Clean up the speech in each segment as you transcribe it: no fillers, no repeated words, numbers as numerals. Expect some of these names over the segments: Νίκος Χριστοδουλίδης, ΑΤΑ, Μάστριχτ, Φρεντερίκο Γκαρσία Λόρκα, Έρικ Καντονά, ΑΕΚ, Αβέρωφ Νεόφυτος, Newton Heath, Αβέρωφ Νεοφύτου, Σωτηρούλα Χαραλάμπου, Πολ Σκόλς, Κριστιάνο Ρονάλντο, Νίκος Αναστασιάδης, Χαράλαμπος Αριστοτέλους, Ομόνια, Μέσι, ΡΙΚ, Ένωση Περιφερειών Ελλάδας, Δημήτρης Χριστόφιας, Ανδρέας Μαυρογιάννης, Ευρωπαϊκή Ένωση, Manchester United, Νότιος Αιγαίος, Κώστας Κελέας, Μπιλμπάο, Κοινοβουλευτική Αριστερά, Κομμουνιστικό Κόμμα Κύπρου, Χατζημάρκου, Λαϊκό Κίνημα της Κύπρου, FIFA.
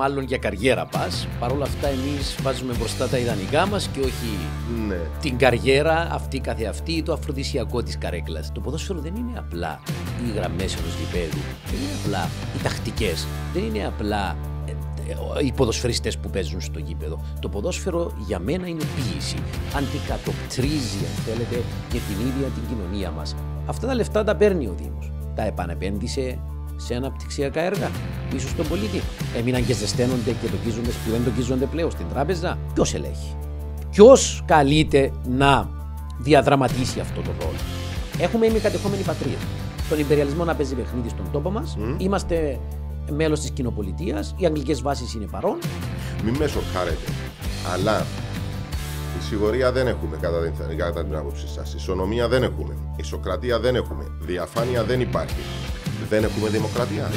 μάλλον για καριέρα πας. Παρ' όλα αυτά εμείς βάζουμε μπροστά τα ιδανικά μας και όχι την καριέρα αυτή καθεαυτή ή το αφροδισιακό της καρέκλας. Το ποδόσφαιρο δεν είναι απλά οι γραμμές ενός γηπέδου, δεν είναι απλά οι τακτικές, δεν είναι απλά οι ποδοσφαιριστές που παίζουν στο γήπεδο. Το ποδόσφαιρο για μένα είναι ποιήση. Αντικατοπτρίζει, αν θέλετε, και την ίδια την κοινωνία μας. Αυτά τα λεφτά τα παίρνει ο Δήμος. Τα επανεπένδυσε σε αναπτυξιακά έργα, πίσω στον πολίτη. Έμειναν και ζεσταίνονται και τοκίζονται που δεν τοκίζονται πλέον στην τράπεζα. Ποιος ελέγχει? Ποιος καλείται να διαδραματίσει αυτό το ρόλο? Έχουμε ημικατεχόμενη πατρίδα. Τον υπεριαλισμό να παίζει παιχνίδι στον τόπο μας. Είμαστε μέλος της κοινοπολιτείας. Οι αγγλικές βάσεις είναι παρόν. Μην με σοκάρετε, αλλά η σιγορία δεν έχουμε κατά την άποψή σας. Ισονομία δεν έχουμε. Ισοκρατία δεν έχουμε. Διαφάνεια δεν υπάρχει. Δεν έχουμε δημοκρατία.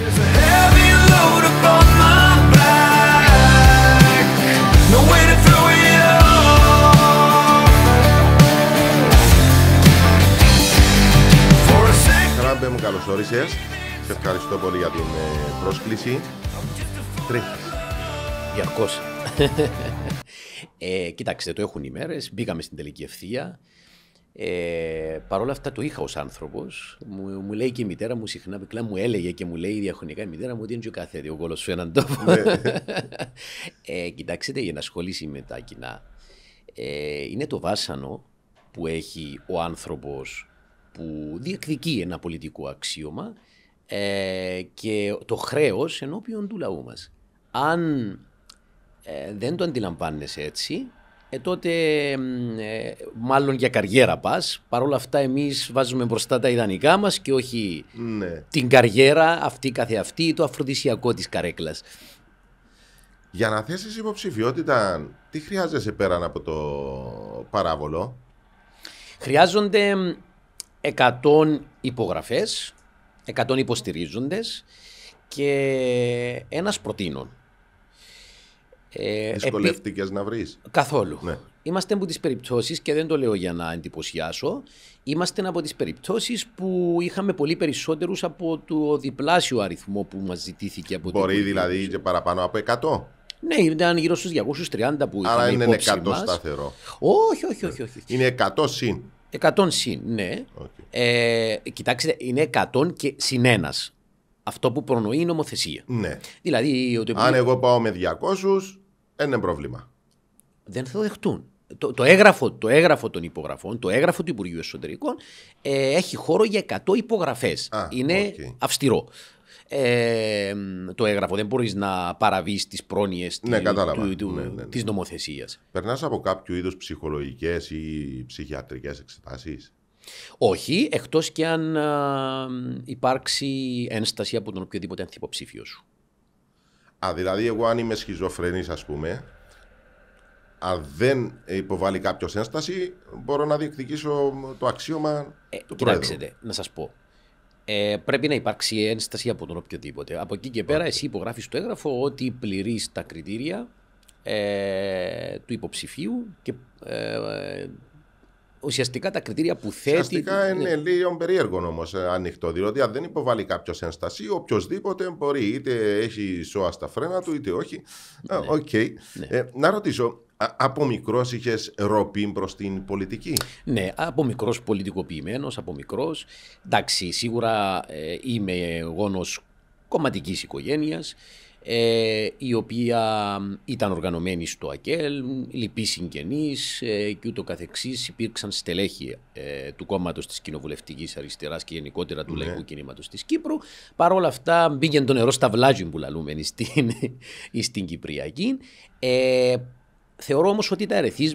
Καράμπε μου, καλώς όρισες. Σε ευχαριστώ πολύ για την πρόσκληση. Τρέχεις. Διαρκώς. Κοιτάξτε, το έχουν ημέρες. Μπήκαμε στην τελική ευθεία. Παρ' όλα αυτά το είχα ως άνθρωπος. Μου λέει και η μητέρα μου συχνά, πυκλά μου έλεγε και μου λέει διαχρονικά η μητέρα μου ότι είναι και ο καθέτη, ο κόλος σου έναν τόπο. Κοιτάξτε, η ενασχόληση με τα κοινά είναι το βάσανο που έχει ο άνθρωπος που διεκδικεί ένα πολιτικό αξίωμα και το χρέος ενώπιον του λαού μας. Αν δεν το αντιλαμβάνεσαι έτσι, τότε μάλλον για καριέρα πας. Παρ' όλα αυτά εμείς βάζουμε μπροστά τα ιδανικά μας και όχι την καριέρα αυτή καθεαυτή ή το αφροδισιακό της καρέκλας. Για να θέσεις υποψηφιότητα, τι χρειάζεσαι πέραν από το παράβολο? Χρειάζονται 100 υπογραφές, 100 υποστηρίζοντες και ένας προτείνων. Δυσκολεύτηκες να βρεις? Καθόλου. Ναι. Είμαστε από τις περιπτώσεις, και δεν το λέω για να εντυπωσιάσω, είμαστε από τις περιπτώσεις που είχαμε πολύ περισσότερους από το διπλάσιο αριθμό που μας ζητήθηκε από. Μπορεί δηλαδή και παραπάνω από 100. Ναι, ήταν γύρω στους 230 που είχαμε. Άρα είναι 100 σταθερό? Όχι. Είναι 100 συν. 100 συν, ναι. Okay. Κοιτάξτε, είναι 100 και συν ένας. Αυτό που προνοεί η νομοθεσία. Ναι. Δηλαδή, ότι αν εγώ πάω με 200, δεν είναι πρόβλημα. Δεν θα το δεχτούν. Το έγγραφο των υπογραφών, το έγγραφο του Υπουργείου Εσωτερικών έχει χώρο για 100 υπογραφές. Είναι αυστηρό. Το έγγραφο δεν μπορείς να παραβείς τις πρόνοιες της νομοθεσίας. Περνάς από κάποιο είδος ψυχολογικές ή ψυχιατρικές εξετάσεις? Όχι, εκτός και αν υπάρξει ένσταση από τον οποιοδήποτε ανθυποψήφιο σου. Δηλαδή εγώ αν είμαι σχιζοφρενής, ας πούμε, αν δεν υποβάλει κάποιος ένσταση, μπορώ να διεκδικήσω το αξίωμα του Πρόεδρου. Κοιτάξτε, να σας πω. Πρέπει να υπάρξει ένσταση από τον οποιοδήποτε. Από εκεί και πέρα εσύ υπογράφεις το έγγραφο ότι πληρείς τα κριτήρια του υποψηφίου και ουσιαστικά τα κριτήρια που θέτει. Ουσιαστικά είναι λίγο περίεργο όμως ανοιχτό, διότι αν δεν υποβάλει κάποιος ένσταση, οποιοδήποτε μπορεί, είτε έχει σώα στα φρένα του, είτε όχι. Ναι. Okay. Ναι. Να ρωτήσω, από μικρός είχες ροπή προς την πολιτική? Ναι, από μικρός πολιτικοποιημένος, από μικρός. Εντάξει, σίγουρα είμαι γόνος κομματικής οικογένειας, η οποία ήταν οργανωμένη στο ΑΚΕΛ, λοιποί συγγενείς και ούτω καθεξής. Υπήρξαν στελέχη του κόμματος της Κοινοβουλευτικής Αριστεράς και γενικότερα του Λαϊκού Κινήματος της Κύπρου. Παρ' όλα αυτά μπήκε το νερό στα βλάζιν που λαλούμενοι στην Κυπριακή. Θεωρώ όμως ότι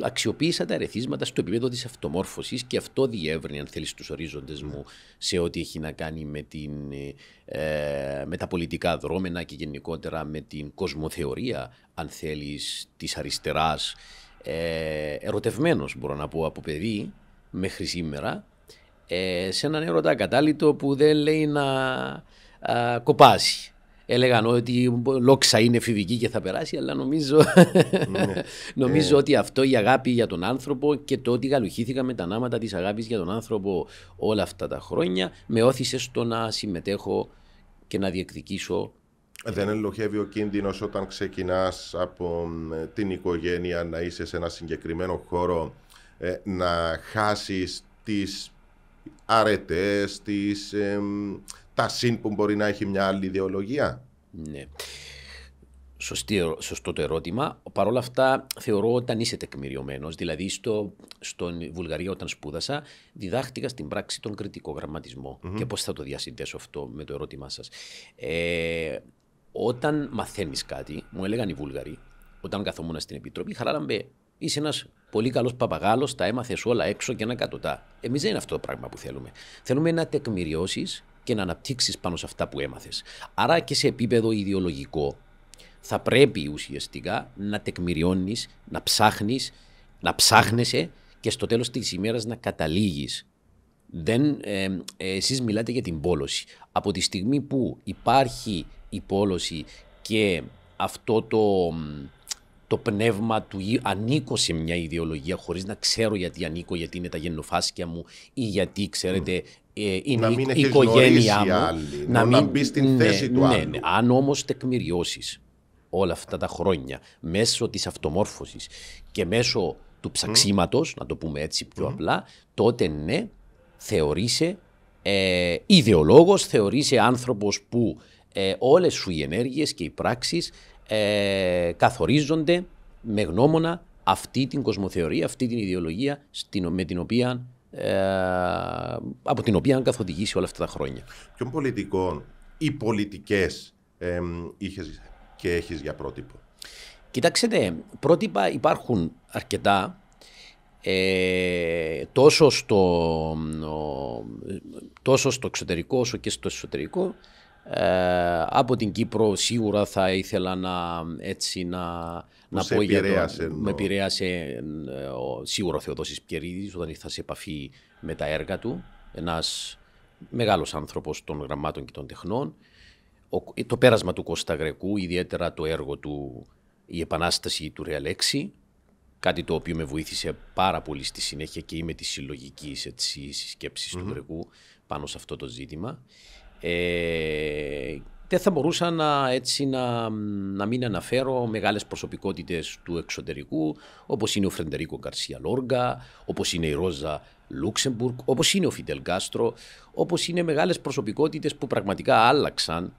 αξιοποίησα τα ερεθίσματα στο επίπεδο της αυτομόρφωσης και αυτό διεύρυνε, αν θέλεις, τους ορίζοντες μου σε ό,τι έχει να κάνει με τα πολιτικά δρόμενα και γενικότερα με την κοσμοθεωρία, αν θέλεις, της αριστεράς. Ερωτευμένος, μπορώ να πω, από παιδί μέχρι σήμερα, σε έναν έρωτα ακατάλητο που δεν λέει να κοπάσει. Έλεγαν ότι λόξα είναι εφηβική και θα περάσει, αλλά νομίζω ότι αυτό, η αγάπη για τον άνθρωπο και το ότι γαλουχήθηκα με τα νάματα της αγάπης για τον άνθρωπο όλα αυτά τα χρόνια, με όθησε στο να συμμετέχω και να διεκδικήσω Δεν ελοχεύει ο κίνδυνος όταν ξεκινάς από την οικογένεια να είσαι σε ένα συγκεκριμένο χώρο να χάσεις τις αρετές, τα συν που μπορεί να έχει μια άλλη ιδεολογία. Ναι. Σωστό το ερώτημα. Παρ' όλα αυτά, θεωρώ όταν είσαι τεκμηριωμένος, δηλαδή στον Βουλγαρία όταν σπούδασα, διδάχτηκα στην πράξη τον κριτικό γραμματισμό. Mm-hmm. Και πώς θα το διασυνδέσω αυτό με το ερώτημά σας. Όταν μαθαίνεις κάτι, μου έλεγαν οι Βούλγαροι, όταν καθόμουν στην Επιτροπή, χαράλαμπε, είσαι ένας πολύ καλός παπαγάλος, τα έμαθες όλα έξω και ένα κατωτά. Εμείς δεν είναι αυτό το πράγμα που θέλουμε. Θέλουμε να τεκμηριώσεις και να αναπτύξεις πάνω σε αυτά που έμαθες. Άρα και σε επίπεδο ιδεολογικό. Θα πρέπει ουσιαστικά να τεκμηριώνεις, να ψάχνεις, να ψάχνεσαι και στο τέλος της ημέρας να καταλήγεις. Εσείς μιλάτε για την πόλωση. Από τη στιγμή που υπάρχει η πόλωση και αυτό το πνεύμα του ανήκω σε μια ιδεολογία χωρίς να ξέρω γιατί ανήκω, γιατί είναι τα γεννοφάσκια μου ή γιατί ξέρετε... είναι η οικογένειά μου. Άλλη, να μπει στην θέση του άλλου. Ναι. Αν όμως τεκμηριώσεις όλα αυτά τα χρόνια μέσω της αυτομόρφωσης και μέσω του ψαξίματος, να το πούμε έτσι πιο απλά, τότε ναι, θεωρείσαι ιδεολόγος, θεωρείσαι άνθρωπος που όλες σου οι ενέργειες και οι πράξεις καθορίζονται με γνώμονα αυτή την κοσμοθεωρία, αυτή την ιδεολογία με την οποία... από την οποία καθοδηγήσει όλα αυτά τα χρόνια. Ποιον πολιτικό ή πολιτικές είχες και έχεις για πρότυπο? Κοιτάξτε, πρότυπα υπάρχουν αρκετά, τόσο στο εξωτερικό όσο και στο εσωτερικό. Από την Κύπρο σίγουρα θα ήθελα να πω για το... Με επηρέασε σίγουρα ο Θεοδόσης Πιερίδης όταν ήρθα σε επαφή με τα έργα του. Ένας μεγάλος άνθρωπος των γραμμάτων και των τεχνών. Το πέρασμα του Κώστα Γρεκού, ιδιαίτερα το έργο του «Η Επανάσταση του Ρεαλέξη», κάτι το οποίο με βοήθησε πάρα πολύ στη συνέχεια και είμαι της συλλογικής συσκέψης του Γρεκού πάνω σε αυτό το ζήτημα. Δεν θα μπορούσα να μην αναφέρω μεγάλες προσωπικότητες του εξωτερικού, όπως είναι ο Φρεντερίκο Γκαρσία Λόρκα, όπως είναι η Ρόζα Λούξεμπουργκ, όπως είναι ο Φιντέλ Κάστρο, όπως είναι μεγάλες προσωπικότητες που πραγματικά άλλαξαν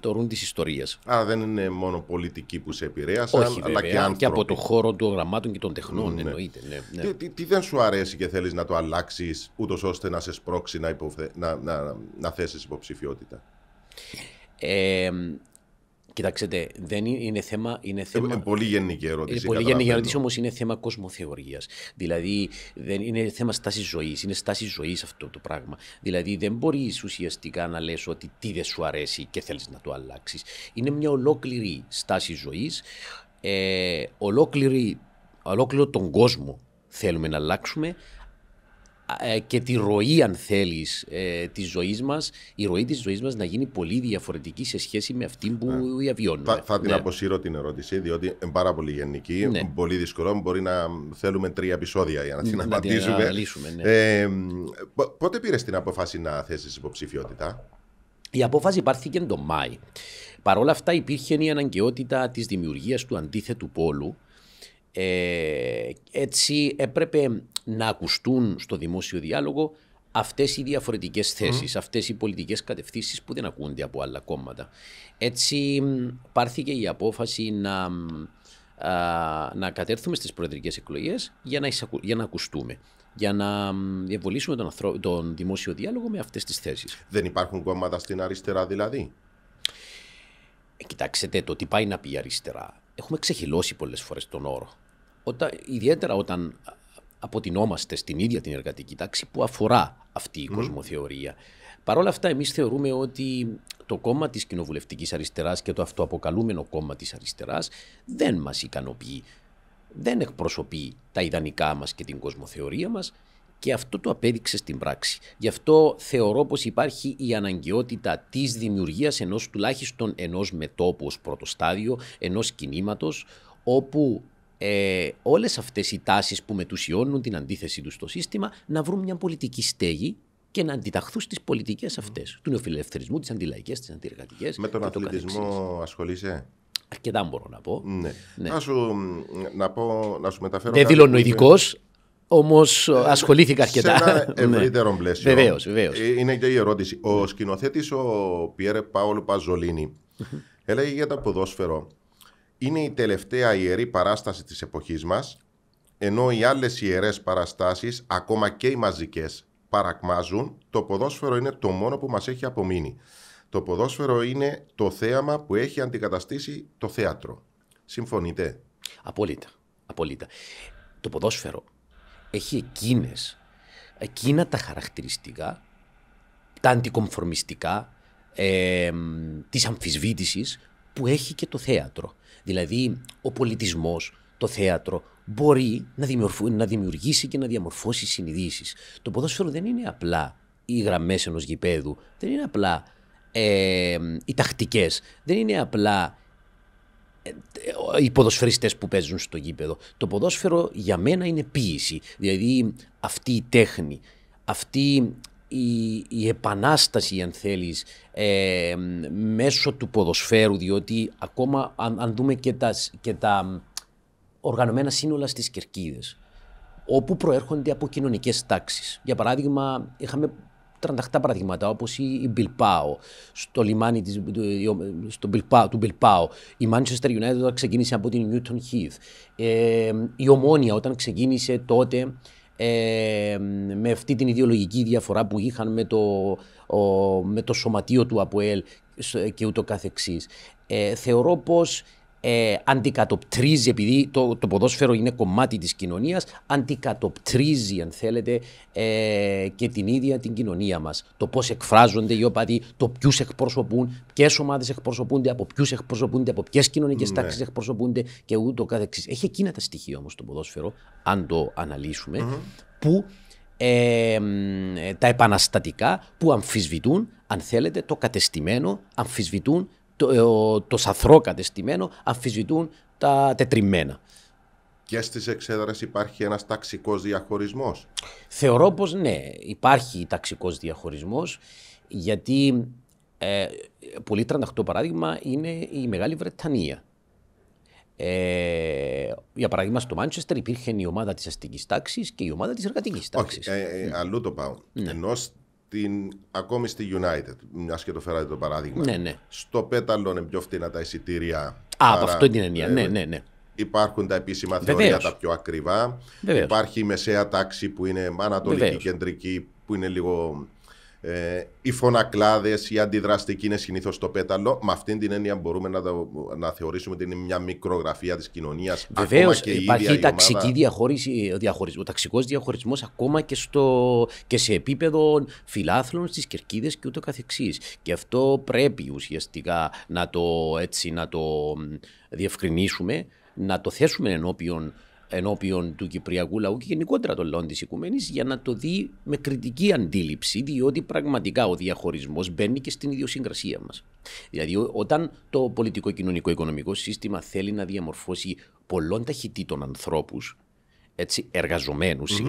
το ρουν της ιστορίας. Άρα δεν είναι μόνο πολιτικοί που σε επηρέασαν, όχι, αλλά βέβαια, και άνθρωποι. Και από το χώρο των γραμμάτων και των τεχνών, ναι. Εννοείται. Ναι. Τι δεν σου αρέσει και θέλεις να το αλλάξεις, ούτως ώστε να σε σπρώξει να θέσεις υποψηφιότητα? Κοιτάξτε, δεν είναι θέμα... Είναι πολύ γενική ερώτηση. Είναι πολύ γενική ερώτηση, όμως είναι θέμα κοσμοθεωρίας. Δηλαδή, δεν είναι θέμα στάσης ζωής. Είναι στάση ζωής αυτό το πράγμα. Δηλαδή, δεν μπορείς ουσιαστικά να λες ότι τι δεν σου αρέσει και θέλεις να το αλλάξεις. Είναι μια ολόκληρη στάση ζωής. Ολόκληρο τον κόσμο θέλουμε να αλλάξουμε και τη ροή, αν θέλεις, της ζωής μας, η ροή της ζωής μας να γίνει πολύ διαφορετική σε σχέση με αυτή που βιώνουμε. Θα την αποσύρω την ερώτηση, διότι είναι πάρα πολύ γενική, πολύ δύσκολο, μπορεί να θέλουμε 3 επεισόδια για να την απαντήσουμε. Ναι. Πότε πήρες την απόφαση να θέσεις υποψηφιότητα? Η απόφαση πάρθηκε τον Μάη. Παρ' όλα αυτά υπήρχε η αναγκαιότητα της δημιουργίας του αντίθετου πόλου. Έτσι έπρεπε να ακουστούν στο δημόσιο διάλογο αυτές οι διαφορετικές θέσεις, αυτές οι πολιτικές κατευθύνσεις που δεν ακούνται από άλλα κόμματα. Έτσι πάρθηκε η απόφαση να κατέρθουμε στις προεδρικές εκλογές για να ακουστούμε, για να διαβολήσουμε τον δημόσιο διάλογο με αυτές τις θέσεις. Δεν υπάρχουν κόμματα στην αριστερά δηλαδή? Κοιτάξτε, το τι πάει να πει η αριστερά. Έχουμε ξεχυλώσει πολλές φορές τον όρο. Ιδιαίτερα όταν αποτεινόμαστε στην ίδια την εργατική τάξη που αφορά αυτή η κοσμοθεωρία. Παρ' όλα αυτά, εμείς θεωρούμε ότι το κόμμα της κοινοβουλευτικής αριστεράς και το αυτοαποκαλούμενο κόμμα της αριστεράς δεν μας ικανοποιεί. Δεν εκπροσωπεί τα ιδανικά μας και την κοσμοθεωρία μας και αυτό το απέδειξε στην πράξη. Γι' αυτό θεωρώ πως υπάρχει η αναγκαιότητα της δημιουργίας τουλάχιστον ενός μετώπου ως πρώτο στάδιο, ενός κινήματος, όπου όλες αυτές οι τάσεις που μετουσιώνουν την αντίθεση του στο σύστημα να βρουν μια πολιτική στέγη και να αντιταχθούν στις πολιτικές αυτές του νεοφιλελευθερισμού, τις αντιλαϊκές, τις αντιεργατικές. Με τον αθλητισμό ασχολείσαι? Αρκετά μπορώ να πω. Ναι. Ναι. Να σου μεταφέρω. Δεν δηλώνω ειδικός, όμως ασχολήθηκα αρκετά. Σε ένα ευρύτερο πλαίσιο. Βεβαίως, βεβαίως. Είναι και η ερώτηση. Ο σκηνοθέτης, ο Πιέρ Πάολο Παζολίνη, έλεγε για το ποδόσφαιρο. Είναι η τελευταία ιερή παράσταση της εποχής μας, ενώ οι άλλες ιερές παραστάσεις, ακόμα και οι μαζικές, παρακμάζουν. Το ποδόσφαιρο είναι το μόνο που μας έχει απομείνει. Το ποδόσφαιρο είναι το θέαμα που έχει αντικαταστήσει το θέατρο. Συμφωνείτε? Απόλυτα. Απόλυτα. Το ποδόσφαιρο έχει εκείνα τα χαρακτηριστικά, τα αντικομφορμιστικά, της αμφισβήτησης που έχει και το θέατρο. Δηλαδή, ο πολιτισμός, το θέατρο μπορεί να δημιουργήσει και να διαμορφώσει συνειδήσεις. Το ποδόσφαιρο δεν είναι απλά οι γραμμές ενός γηπέδου, δεν είναι απλά οι τακτικές, δεν είναι απλά οι ποδοσφαιριστές που παίζουν στο γήπεδο. Το ποδόσφαιρο για μένα είναι ποίηση. Δηλαδή, αυτή η τέχνη, αυτή η επανάσταση, αν θέλεις, μέσω του ποδοσφαίρου, διότι ακόμα αν δούμε και τα οργανωμένα σύνολα στις κερκίδες, όπου προέρχονται από κοινωνικές τάξεις. Για παράδειγμα, είχαμε 38 παραδείγματα, όπως η Μπιλμπάο, στο λιμάνι του Μπιλμπάο, η Manchester United όταν ξεκίνησε από την Newton Heath, η Ομόνια όταν ξεκίνησε τότε, με αυτή την ιδεολογική διαφορά που είχαν με το σωματείο του ΑΠΟΕΛ και ούτω καθεξής. Θεωρώ πως αντικατοπτρίζει, επειδή το ποδόσφαιρο είναι κομμάτι της κοινωνίας, αντικατοπτρίζει, αν θέλετε, και την ίδια την κοινωνία μας. Το πώς εκφράζονται οι οπαδοί, το ποιους εκπροσωπούν, ποιες ομάδες εκπροσωπούνται, από ποιους εκπροσωπούνται, από ποιες κοινωνικές τάξεις εκπροσωπούνται και ούτω καθεξής. Έχει εκείνα τα στοιχεία όμως το ποδόσφαιρο, αν το αναλύσουμε, που τα επαναστατικά που αμφισβητούν, αν θέλετε, το κατεστημένο, αμφισβητούν το σαθρό κατεστημένο, αμφισβητούν τα τετριμμένα. Και στις εξέδρες υπάρχει ένας ταξικός διαχωρισμός? Θεωρώ πως ναι, υπάρχει ταξικός διαχωρισμός, γιατί πολύ τρανταχτό παράδειγμα είναι η Μεγάλη Βρετανία. Για παράδειγμα, στο Μάντσεστερ υπήρχε η ομάδα της αστικής τάξης και η ομάδα της εργατικής τάξης. Αλλού το πάω. Ναι. Ακόμη στη United, μιας και το φέρατε το παράδειγμα, στο πέταλο είναι πιο φτηνά τα εισιτήρια. Από αυτό την εννοία, ναι. Υπάρχουν τα επίσημα θεωρία, τα πιο ακριβά. Βεβαίως. Υπάρχει η μεσαία τάξη που είναι ανατολική, κεντρική, που είναι λίγο. Οι φωνακλάδες, οι αντιδραστικοί είναι συνήθως στο πέταλο. Με αυτήν την έννοια μπορούμε να θεωρήσουμε ότι είναι μια μικρογραφία της κοινωνίας. Βεβαίως, υπάρχει ταξική διαχωρισμό, ο ταξικός διαχωρισμός ακόμα και σε επίπεδο φιλάθλων, στις κερκίδες και ούτω καθεξής. Και αυτό πρέπει ουσιαστικά να το διευκρινίσουμε, να το θέσουμε ενώπιον του Κυπριακού λαού και γενικότερα των λαών της Οικουμένης, για να το δει με κριτική αντίληψη, διότι πραγματικά ο διαχωρισμός μπαίνει και στην ιδιοσυγκρασία μας. Δηλαδή, όταν το πολιτικό, κοινωνικό, οικονομικό σύστημα θέλει να διαμορφώσει πολλών ταχυτήτων ανθρώπους, εργαζομένους,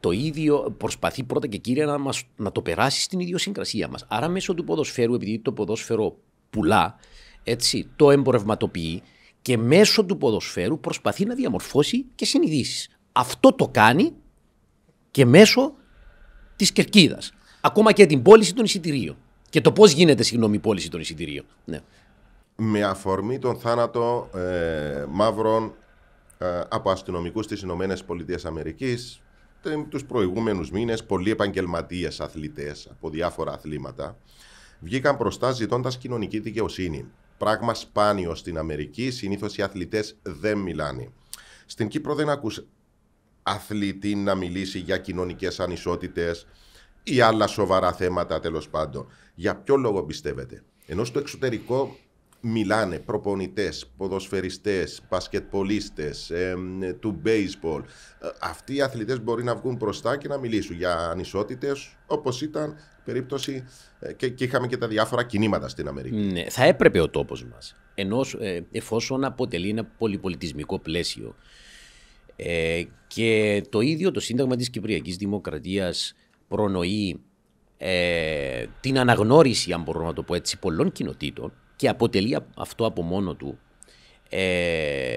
το ίδιο προσπαθεί πρώτα και κύρια να το περάσει στην ιδιοσυγκρασία μας. Άρα, μέσω του ποδοσφαίρου, επειδή το ποδόσφαιρο πουλά, το εμπορευματοποιεί. Και μέσω του ποδοσφαίρου προσπαθεί να διαμορφώσει και συνειδήσεις. Αυτό το κάνει και μέσω της κερκίδας. Ακόμα και την πώληση των εισιτηρίων. Και το πώς γίνεται, η πώληση των εισιτηρίων. Ναι. Με αφορμή τον θάνατο μαύρων από αστυνομικούς στις ΗΠΑ, τους προηγούμενους μήνες, πολλοί επαγγελματίες αθλητές από διάφορα αθλήματα βγήκαν μπροστά ζητώντας κοινωνική δικαιοσύνη. Πράγμα σπάνιο στην Αμερική, συνήθως οι αθλητές δεν μιλάνε. Στην Κύπρο δεν ακούς αθλητή να μιλήσει για κοινωνικές ανισότητες ή άλλα σοβαρά θέματα, τέλος πάντων. Για ποιο λόγο πιστεύετε? Ενώ στο εξωτερικό μιλάνε προπονητές, ποδοσφαιριστές, μπασκετπολίστες, του μπέιζμπολ. Αυτοί οι αθλητές μπορεί να βγουν μπροστά και να μιλήσουν για ανισότητες, όπως ήταν περίπτωση και είχαμε και τα διάφορα κινήματα στην Αμερική. Ναι, θα έπρεπε ο τόπος μας, εφόσον αποτελεί ένα πολυπολιτισμικό πλαίσιο, και το ίδιο το Σύνταγμα της Κυπριακής Δημοκρατίας προνοεί την αναγνώριση, αν μπορώ να το πω έτσι, πολλών κοινοτήτων και αποτελεί αυτό από μόνο του,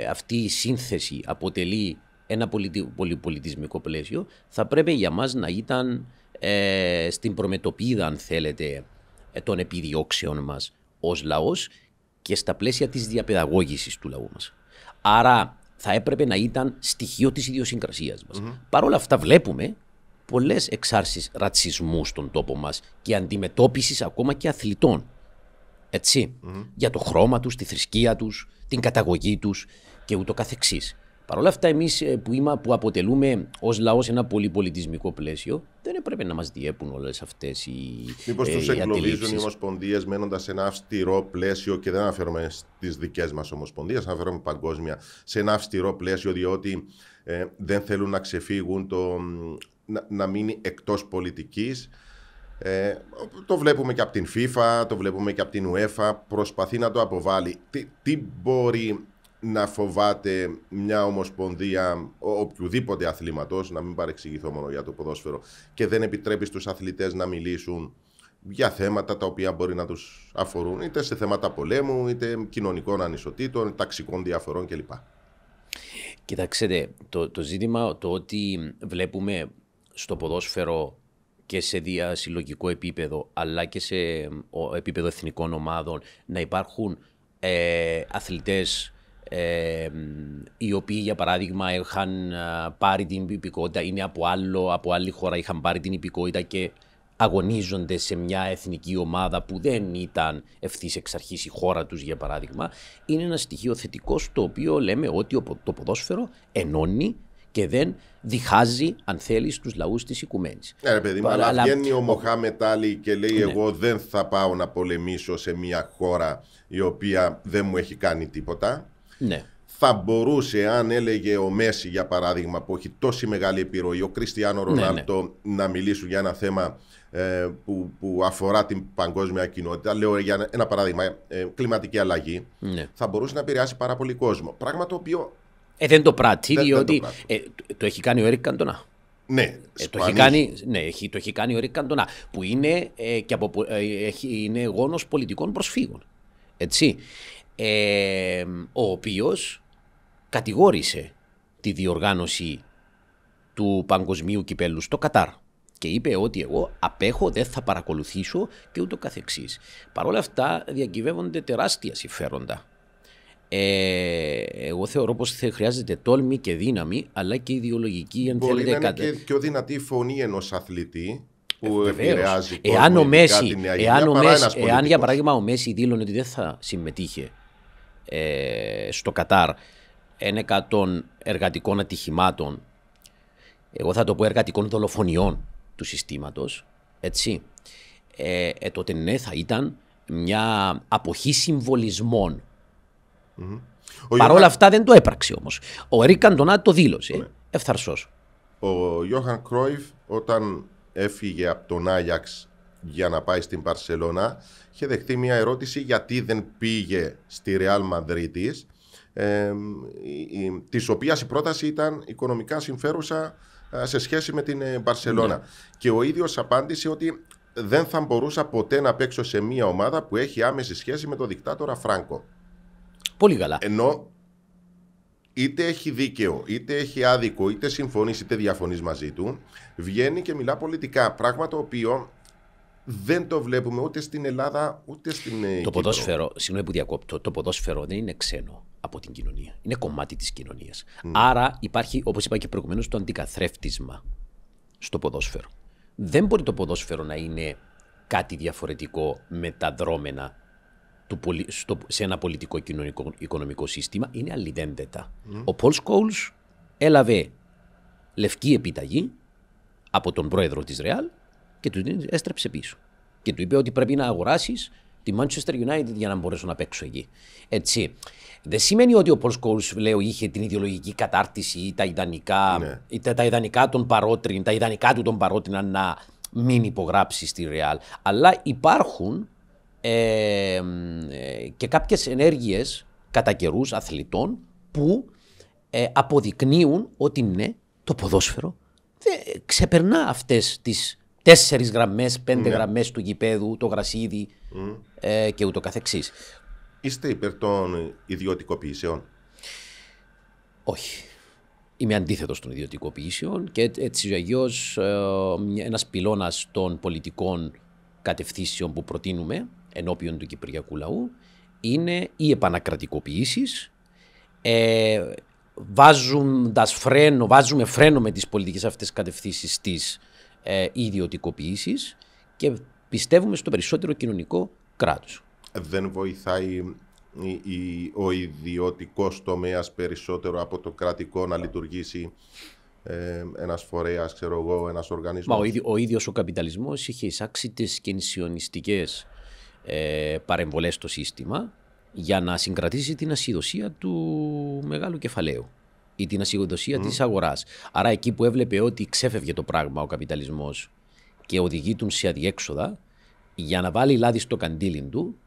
αυτή η σύνθεση αποτελεί ένα πολυπολιτισμικό πλαίσιο, θα πρέπει για μας να ήταν στην προμετωπίδα, αν θέλετε, των επιδιώξεων μας ως λαός και στα πλαίσια της διαπαιδαγώγησης του λαού μας. Άρα θα έπρεπε να ήταν στοιχείο της ιδιοσυγκρασίας μας. Mm-hmm. Παρ' όλα αυτά βλέπουμε πολλές εξάρσεις ρατσισμού στον τόπο μας και αντιμετώπισης ακόμα και αθλητών. Έτσι, mm-hmm. για το χρώμα τους, τη θρησκεία τους, την καταγωγή τους και ούτω καθεξής. Παρ' όλα αυτά εμείς που αποτελούμε ως λαός ένα πολυπολιτισμικό πλαίσιο, δεν έπρεπε να μας διέπουν όλες αυτές οι ατελήψεις. Μήπως τους εγκλωβίζουν οι ομοσπονδίες μένοντας σε ένα αυστηρό πλαίσιο, και δεν αναφέρομαι στις δικές μας ομοσπονδίες, αναφέρομαι παγκόσμια, σε ένα αυστηρό πλαίσιο, διότι δεν θέλουν να ξεφύγουν, να μείνει εκτός πολιτικής. Το βλέπουμε και από την FIFA, το βλέπουμε και από την UEFA, προσπαθεί να το αποβάλει. Τι μπορεί να φοβάται μια ομοσπονδία οποιοδήποτε αθλήματος, να μην παρεξηγηθώ μόνο για το ποδόσφαιρο, και δεν επιτρέπει στους αθλητές να μιλήσουν για θέματα τα οποία μπορεί να τους αφορούν, είτε σε θέματα πολέμου, είτε κοινωνικών ανισοτήτων, ταξικών διαφορών κλπ. Κοιτάξτε, το ζήτημα, το ότι βλέπουμε στο ποδόσφαιρο και σε διασυλλογικό επίπεδο, αλλά και σε επίπεδο εθνικών ομάδων, να υπάρχουν αθλητές οι οποίοι, για παράδειγμα, είχαν πάρει την υπηκότητα, είναι από άλλη χώρα, είχαν πάρει την υπηκότητα και αγωνίζονται σε μια εθνική ομάδα που δεν ήταν ευθύς εξ αρχής η χώρα τους, για παράδειγμα, είναι ένα στοιχείο θετικό, στο οποίο λέμε ότι το ποδόσφαιρο ενώνει και δεν διχάζει, αν θέλει, τους λαούς της οικουμένης. Ναι, παιδί μου, αλλά βγαίνει ο Μοχάμετ Άλι και λέει, ναι, εγώ δεν θα πάω να πολεμήσω σε μια χώρα η οποία δεν μου έχει κάνει τίποτα. Ναι. Θα μπορούσε, αν έλεγε ο Μέσι, για παράδειγμα, που έχει τόση μεγάλη επιρροή, ο Κριστιάνο Ρονάλντο, ναι, να μιλήσουν για ένα θέμα που αφορά την παγκόσμια κοινότητα. Λέω για ένα παράδειγμα, κλιματική αλλαγή. Ναι. Θα μπορούσε να επηρεάσει πάρα πολύ κόσμο. Πράγμα το οποίο δεν το πράττει, διότι το έχει κάνει ο Έρικ Καντονά. Ναι, το έχει κάνει ο Έρικ Καντονά, που είναι, είναι γόνος πολιτικών προσφύγων. Έτσι. Ο οποίος κατηγόρησε τη διοργάνωση του παγκοσμίου κυπέλου στο Κατάρ και είπε ότι εγώ απέχω, δεν θα παρακολουθήσω και ούτω καθεξής. Παρ' όλα αυτά διακυβεύονται τεράστια συμφέροντα. Εγώ θεωρώ πως χρειάζεται τόλμη και δύναμη, αλλά και ιδεολογική, αν θέλετε, να είναι και πιο δυνατή φωνή ενός αθλητή που επηρεάζει εάν για παράδειγμα ο Μέσι δήλωνε ότι δεν θα συμμετείχε στο Κατάρ 100 εργατικών ατυχημάτων, εγώ θα το πω εργατικών δολοφονιών του συστήματος, έτσι, τότε ναι, θα ήταν μια αποχή συμβολισμών. Mm-hmm. Παρ' όλα αυτά δεν το έπραξε όμως. Ο Έρικ Καντονά το δήλωσε, ναι, ευθαρσός. Ο Γιόχαν Κρόιφ, όταν έφυγε από τον Άγιαξ για να πάει στην Παρσελόνα, είχε δεχτεί μια ερώτηση γιατί δεν πήγε στη Ρεάλ Μαδρίτης, της οποίας η πρόταση ήταν οικονομικά συμφέρουσα σε σχέση με την Παρσελόνα. Ναι. Και ο ίδιος απάντησε ότι δεν θα μπορούσα ποτέ να παίξω σε μια ομάδα που έχει άμεση σχέση με τον δικτάτορα Φράγκο. Πολύ καλά. Ενώ είτε έχει δίκαιο, είτε έχει άδικο, είτε συμφωνείς, είτε διαφωνείς μαζί του, βγαίνει και μιλά πολιτικά. Πράγμα το οποίο δεν το βλέπουμε ούτε στην Ελλάδα, ούτε στην Κύπρο. Ποδόσφαιρο, συγγνώμη που διακόπτω, το ποδόσφαιρο δεν είναι ξένο από την κοινωνία. Είναι κομμάτι της κοινωνίας. Mm. Άρα υπάρχει, όπως είπα και προηγουμένως, το αντικαθρέφτισμα στο ποδόσφαιρο. Δεν μπορεί το ποδόσφαιρο να είναι κάτι διαφορετικό μεταδρόμενα σε ένα πολιτικό κοινωνικό-οικονομικό σύστημα, είναι αλληλένδετα. Mm. Ο Πολ Σκόλς έλαβε λευκή επιταγή από τον πρόεδρο της Ρεάλ και του την έστρεψε πίσω. Και του είπε ότι πρέπει να αγοράσεις τη Manchester United για να μπορέσω να παίξω εκεί. Έτσι. Δεν σημαίνει ότι ο Πολ Σκόλς, λέω, είχε την ιδεολογική κατάρτιση ή τα ιδανικά των παρότριν, τα ιδανικά του τον παρότριναν να μην υπογράψει στη Ρεάλ. Αλλά υπάρχουν και κάποιες ενέργειες κατά καιρούς αθλητών που αποδεικνύουν ότι ναι, το ποδόσφαιρο ξεπερνά αυτές τις 4 γραμμές, 5 γραμμές του γηπέδου, το γρασίδι και ούτω καθεξής. Είστε υπέρ των ιδιωτικοποιήσεων? Όχι. Είμαι αντίθετος των ιδιωτικοποιήσεων και έτσι αλλιώς ένας πυλώνας των πολιτικών κατευθύνσεων που προτείνουμε ενώπιον του κυπριακού λαού είναι οι επανακρατικοποιήσεις, βάζουμε φρένο με τις πολιτικές αυτές κατευθύνσεις της ιδιωτικοποίησης και πιστεύουμε στο περισσότερο κοινωνικό κράτος. Δεν βοηθάει ο ιδιωτικός τομέας περισσότερο από το κρατικό να λειτουργήσει ένας φορέας, ξέρω εγώ, ένας οργανισμός? Μα ο ίδιος ο καπιταλισμός είχε εισάξει τις κενσιονιστικές παρεμβολές στο σύστημα για να συγκρατήσει την ασυδοσία του μεγάλου κεφαλαίου ή την ασυδοσία της αγοράς. Άρα εκεί που έβλεπε ότι ξέφευγε το πράγμα ο καπιταλισμός και οδηγεί τον σε αδιέξοδα, για να βάλει λάδι στο καντήλι του,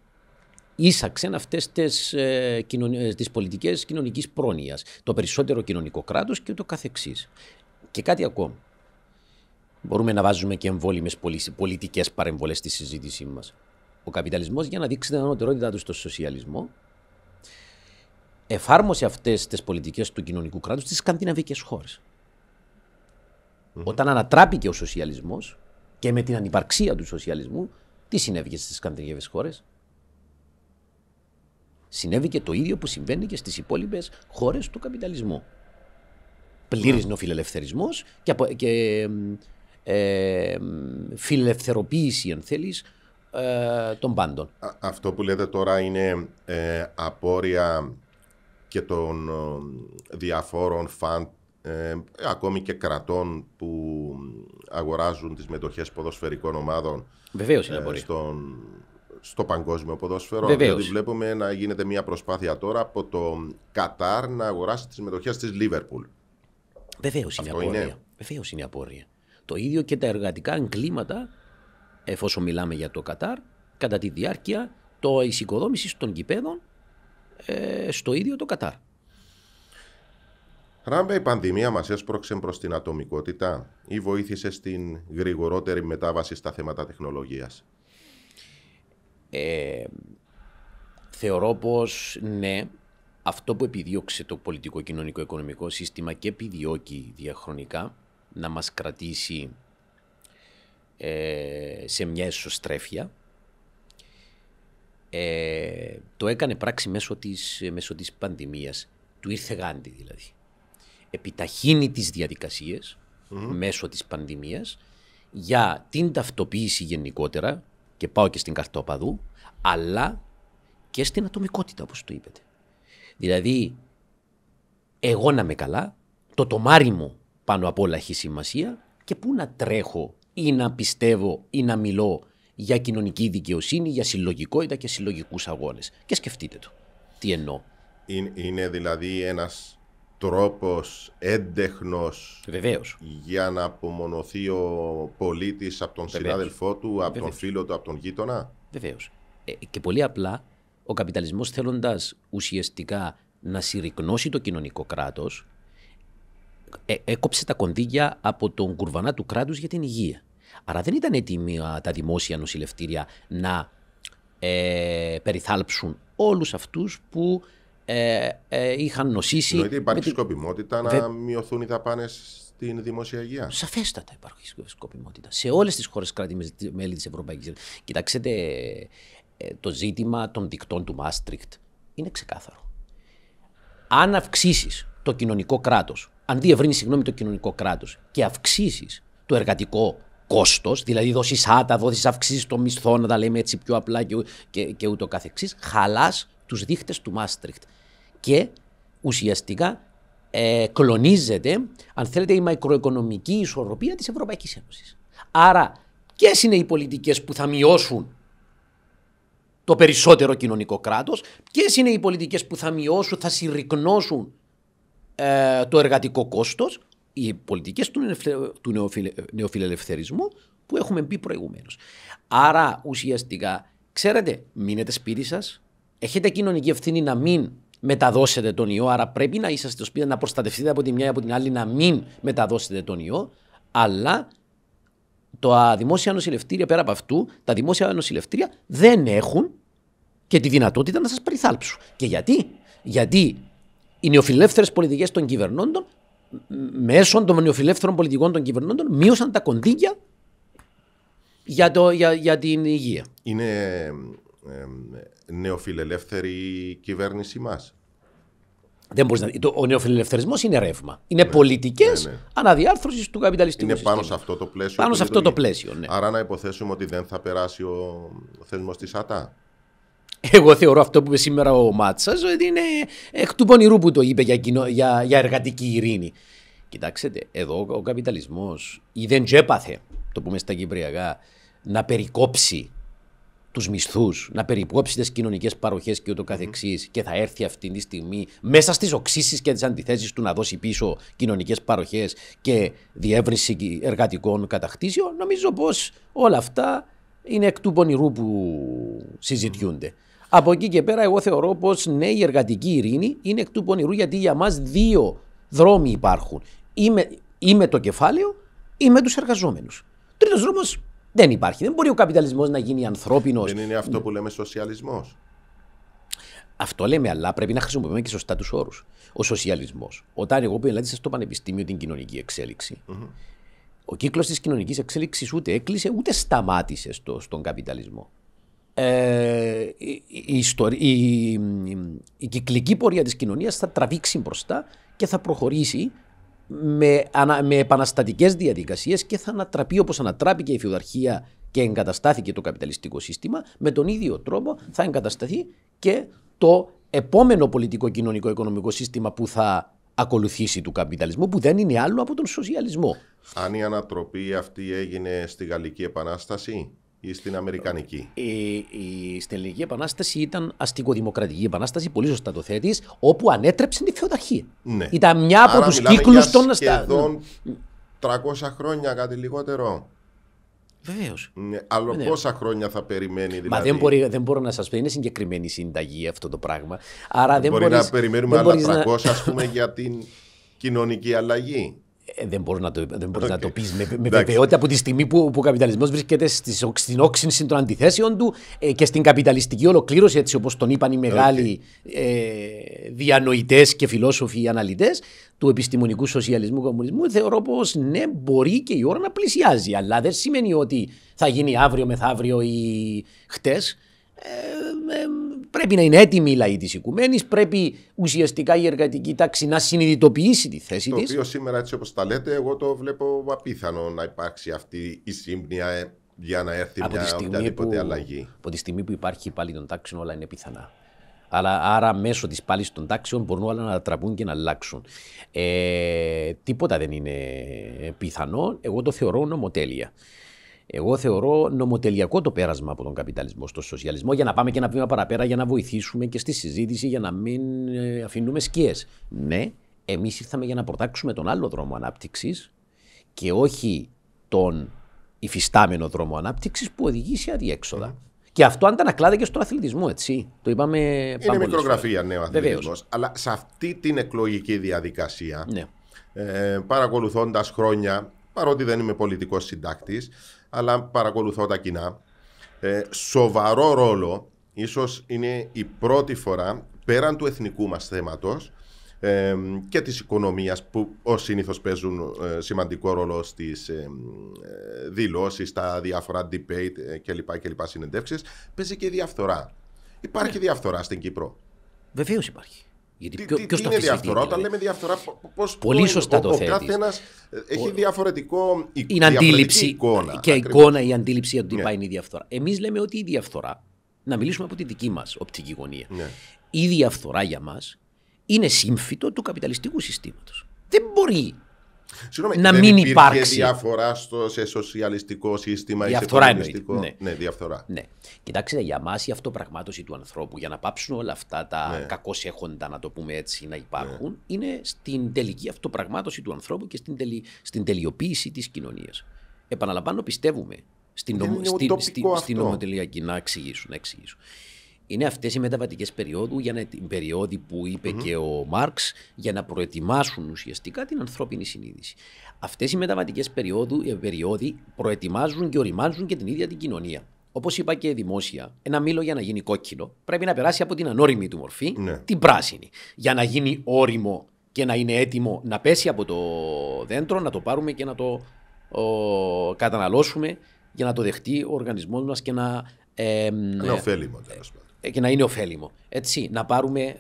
ίσαξαν αυτές τις πολιτικές κοινωνικής πρόνοιας, το περισσότερο κοινωνικό κράτος και το καθεξής. Και κάτι ακόμα. Μπορούμε να βάζουμε και εμβόλυμες πολιτικές παρεμβολές στη συζήτησή μας. Ο καπιταλισμός, για να δείξει την ανωτερότητά του στο σοσιαλισμό, εφάρμοσε αυτές τις πολιτικές του κοινωνικού κράτους στις σκανδιναβικές χώρες. Όταν ανατράπηκε ο σοσιαλισμός και με την ανυπαρξία του σοσιαλισμού, τι συνέβηκε στις σκανδιναβικές χώρες? Συνέβη και το ίδιο που συμβαίνει και στις υπόλοιπες χώρες του καπιταλισμού. Πλήρης νεοφιλελευθερισμός και φιλελευθεροποίηση, αν θέλεις, των πάντων. Αυτό που λέτε τώρα είναι απόρρια και των διαφόρων φαντ, ακόμη και κρατών που αγοράζουν τις μετοχές ποδοσφαιρικών ομάδων. Βεβαίως είναι απόρρια. Στο παγκόσμιο ποδόσφαιρο. Βεβαίως. Δηλαδή βλέπουμε να γίνεται μια προσπάθεια τώρα από το Κατάρ να αγοράσει τις μετοχές της Λίβερπουλ. Βεβαίως είναι απόρρια. Το ίδιο και τα εργατικά εγκλήματα, εφόσον μιλάμε για το Κατάρ, κατά τη διάρκεια της οικοδόμησης των γηπέδων στο ίδιο το Κατάρ. Ράμπε, η πανδημία μας έσπρωξε προς την ατομικότητα ή βοήθησε στην γρηγορότερη μετάβαση στα θέματα τεχνολογίας? Θεωρώ πως ναι, αυτό που επιδίωξε το πολιτικό, κοινωνικό, οικονομικό σύστημα και επιδιώκει διαχρονικά να μας κρατήσει σε μια εσωστρέφεια, το έκανε πράξη μέσω της πανδημίας. Του ήρθε γάντι δηλαδή. Επιταχύνει τις διαδικασίες μέσω της πανδημίας για την ταυτοποίηση γενικότερα, και πάω και στην καρτοπαδού, αλλά και στην ατομικότητα, όπως το είπετε. Δηλαδή, εγώ να είμαι καλά, το τομάρι μου πάνω απ' όλα έχει σημασία, και πού να τρέχω ή να πιστεύω ή να μιλώ για κοινωνική δικαιοσύνη, για συλλογικότητα και συλλογικούς αγώνες. Και σκεφτείτε το. Τι εννοώ. Είναι δηλαδή ένας τρόπος έντεχνος, βεβαίως, για να απομονωθεί ο πολίτης από τον συνάδελφό του, από τον φίλο του, από τον γείτονα. Βεβαίως. Και πολύ απλά ο καπιταλισμός, θέλοντας ουσιαστικά να συρρυκνώσει το κοινωνικό κράτος, έκοψε τα κονδύλια από τον κουρβανά του κράτους για την υγεία. Άρα δεν ήταν έτοιμοι τα δημόσια νοσηλευτήρια να περιθάλψουν όλους αυτούς που είχαν νοσήσει. Εννοείται υπάρχει σκοπιμότητα να μειωθούν οι δαπάνες στην δημόσια υγεία. Σαφέστατα υπάρχει σκοπιμότητα. Σε όλες τις χώρες κράτη-μέλη της Ευρωπαϊκής Ένωσης. Κοιτάξτε, το ζήτημα των δικτών του Μάστριχτ είναι ξεκάθαρο. Αν αυξήσεις το κοινωνικό κράτος, αν διευρύνεις, συγγνώμη, το κοινωνικό κράτος και αυξήσεις το εργατικό κόστος, δηλαδή δώσεις άτα, δώσεις αυξήσεις των μισθών, να τα λέμε έτσι πιο απλά και ούτω καθεξής, χαλάς τους δείχτες του Μάστριχτ. Και ουσιαστικά κλονίζεται, αν θέλετε, η μακροοικονομική ισορροπία της Ευρωπαϊκής Ένωσης. Άρα, ποιες είναι οι πολιτικές που θα μειώσουν το περισσότερο κοινωνικό κράτος, ποιες είναι οι πολιτικές που θα μειώσουν, θα συρρυκνώσουν το εργατικό κόστος? Οι πολιτικές του νεοφιλελευθερισμού που έχουμε πει προηγουμένως. Άρα, ουσιαστικά, ξέρετε, μείνετε σπίτι σας. Έχετε κοινωνική ευθύνη να μην μεταδώσετε τον ιό, άρα πρέπει να είσαστε στο σπίτι, να προστατευτείτε από τη μια ή από την άλλη, να μην μεταδώσετε τον ιό, αλλά τα δημόσια νοσηλευτήρια, πέρα από αυτού, τα δημόσια νοσηλευτήρια δεν έχουν και τη δυνατότητα να σας περιθάλψουν. Και γιατί? Γιατί οι νεοφιλελεύθερες πολιτικές των κυβερνώντων, μέσω των νεοφιλελεύθερων πολιτικών των κυβερνώντων, μείωσαν τα κονδύλια για την υγεία. Είναι νεοφιλελεύθερη η κυβέρνηση μας. Δεν μπορείς να... Ο νεοφιλελευθερισμός είναι ρεύμα. Είναι πολιτικές αναδιάρθρωσης του καπιταλιστικού συστήματος. Είναι πάνω σε αυτό το πλαίσιο. Πάνω σε αυτό το πλαίσιο, ναι. Άρα να υποθέσουμε ότι δεν θα περάσει ο θεσμός της ΑΤΑ. Εγώ θεωρώ αυτό που είπε σήμερα ο Μάτσας ότι είναι εκ του πονηρού που το είπε για εργατική ειρήνη. Κοιτάξτε, εδώ ο καπιταλισμός δεν τζέπαθε, το πούμε στα κυπριακά, να περικόψει τους μισθούς, να περικόψει τις κοινωνικές παροχές και ούτω καθεξής, και θα έρθει αυτή τη στιγμή μέσα στις οξύσεις και τις αντιθέσεις του να δώσει πίσω κοινωνικές παροχές και διεύρυνση εργατικών κατακτήσεων. Νομίζω πως όλα αυτά είναι εκ του πονηρού που συζητιούνται. Από εκεί και πέρα εγώ θεωρώ πως ναι, η εργατική ειρήνη είναι εκ του πονηρού, γιατί για μας δύο δρόμοι υπάρχουν. Ή με το κεφάλαιο ή με τους εργαζόμενους. Τρίτος δρόμος δεν υπάρχει. Δεν μπορεί ο καπιταλισμός να γίνει ανθρώπινος. Δεν είναι αυτό που λέμε σοσιαλισμός. Αυτό λέμε, αλλά πρέπει να χρησιμοποιούμε και σωστά τους όρους. Ο σοσιαλισμός. Όταν εγώ πελάτησα στο πανεπιστήμιο την κοινωνική εξέλιξη, ο κύκλος της κοινωνικής εξέλιξης ούτε έκλεισε ούτε σταμάτησε στον καπιταλισμό. Η κυκλική πορεία της κοινωνίας θα τραβήξει μπροστά και θα προχωρήσει με επαναστατικές διαδικασίες και θα ανατραπεί όπως ανατράπηκε η φεουδαρχία και εγκαταστάθηκε το καπιταλιστικό σύστημα, με τον ίδιο τρόπο θα εγκατασταθεί και το επόμενο πολιτικό, κοινωνικό, οικονομικό σύστημα που θα ακολουθήσει του καπιταλισμού, που δεν είναι άλλο από τον σοσιαλισμό. Αν η ανατροπή αυτή έγινε στη Γαλλική Επανάσταση ή στην Αμερικανική? Στην Ελληνική Επανάσταση ήταν αστικοδημοκρατική επανάσταση, πολύ σωστά το θέτεις, όπου ανέτρεψε τη φεουδαρχία. Ναι. Ήταν μια από τους κύκλους των... σχεδόν 300 χρόνια, κάτι λιγότερο. Βεβαίως. Αλλά πόσα χρόνια θα περιμένει δηλαδή. Μα δεν μπορώ να σας πω, είναι συγκεκριμένη συνταγή αυτό το πράγμα. Άρα δεν μπορεί να περιμένουμε άλλα 300 ας πούμε για την κοινωνική αλλαγή. Δεν μπορεί να το πει με βεβαιότητα από τη στιγμή που ο καπιταλισμός βρίσκεται στην όξυνση των αντιθέσεων του και στην καπιταλιστική ολοκλήρωση, έτσι όπως τον είπαν οι μεγάλοι διανοητές και φιλόσοφοι αναλυτές του επιστημονικού σοσιαλισμού και κομμουνισμού. Θεωρώ πως ναι, μπορεί και η ώρα να πλησιάζει, αλλά δεν σημαίνει ότι θα γίνει αύριο, μεθαύριο ή χτες. Πρέπει να είναι έτοιμοι οι λαοί της οικουμένης, πρέπει ουσιαστικά η εργατική τάξη να συνειδητοποιήσει τη θέση της. Το οποίο σήμερα, έτσι όπως τα λέτε, εγώ το βλέπω απίθανο να υπάρξει αυτή η σύμπνοια για να έρθει οποιαδήποτε αλλαγή. Από τη στιγμή που υπάρχει η πάλη των τάξεων, όλα είναι πιθανά. Άρα μέσω της πάλης των τάξεων μπορούν όλα να ανατραπούν και να αλλάξουν. Τίποτα δεν είναι πιθανό. Εγώ το θεωρώ νομοτέλεια. Εγώ θεωρώ νομοτελειακό το πέρασμα από τον καπιταλισμό στο σοσιαλισμό, για να πάμε και ένα βήμα παραπέρα, για να βοηθήσουμε και στη συζήτηση, για να μην αφήνουμε σκιές. Ναι, εμείς ήρθαμε για να προτάξουμε τον άλλο δρόμο ανάπτυξης και όχι τον υφιστάμενο δρόμο ανάπτυξης που οδηγεί σε αδιέξοδα. Και αυτό αντανακλάται και στον αθλητισμό, έτσι. Το είπαμε πάνω πολλές. Είναι μικρογραφία, ναι, ο αθλητισμός. Αλλά σε αυτή την εκλογική διαδικασία, ναι, παρακολουθώντας χρόνια, παρότι δεν είμαι πολιτικός συντάκτης, αλλά παρακολουθώ τα κοινά, σοβαρό ρόλο, ίσως είναι η πρώτη φορά, πέραν του εθνικού μας θέματος και της οικονομίας, που ως συνήθως παίζουν σημαντικό ρόλο στις δηλώσεις, στα διάφορα debate κλπ. Συνεντεύξεις, παίζει και διαφθορά. Υπάρχει διαφθορά στην Κύπρο. Βεβαίως υπάρχει. Γιατί τι είναι διαφθορά, όταν λέμε διαφθορά, πώς ο καθένας έχει διαφορετικό εικόνα. Και εικόνα, η αντίληψη για το τι πάει είναι η διαφθορά. Εμείς λέμε ότι η διαφθορά, να μιλήσουμε από τη δική μας οπτική γωνία, η διαφθορά για μας είναι σύμφυτο του καπιταλιστικού συστήματος. Δεν μπορεί να μην υπάρξει. Δεν διαφορά σε σοσιαλιστικό σύστημα ή σε κομμουνιστικό. Ναι, διαφθορά. Ναι. Κοιτάξτε, για μας η αυτοπραγμάτωση του ανθρώπου, για να πάψουν όλα αυτά τα κακώς έχοντα, να το πούμε έτσι, να υπάρχουν, είναι στην τελική αυτοπραγμάτωση του ανθρώπου και στην τελειοποίηση της κοινωνίας. Επαναλαμβάνω, πιστεύουμε στην νομοτελειακή. Να εξηγήσω. είναι αυτές οι μεταβατικές περιόδου για να, την περίοδη που είπε και ο Μάρξ, για να προετοιμάσουν ουσιαστικά την ανθρώπινη συνείδηση. Αυτές οι μεταβατικές περιόδοι προετοιμάζουν και οριμάζουν και την ίδια την κοινωνία. Όπως είπα και δημόσια, ένα μήλο για να γίνει κόκκινο πρέπει να περάσει από την ανώριμη του μορφή, την πράσινη, για να γίνει όριμο και να είναι έτοιμο να πέσει από το δέντρο, να το πάρουμε και να το καταναλώσουμε για να το δεχτεί ο οργανισμός μας και να... είναι ωφέλιμο, τέλος πάντων. Και να είναι ωφέλιμο. Έτσι, να πάρουμε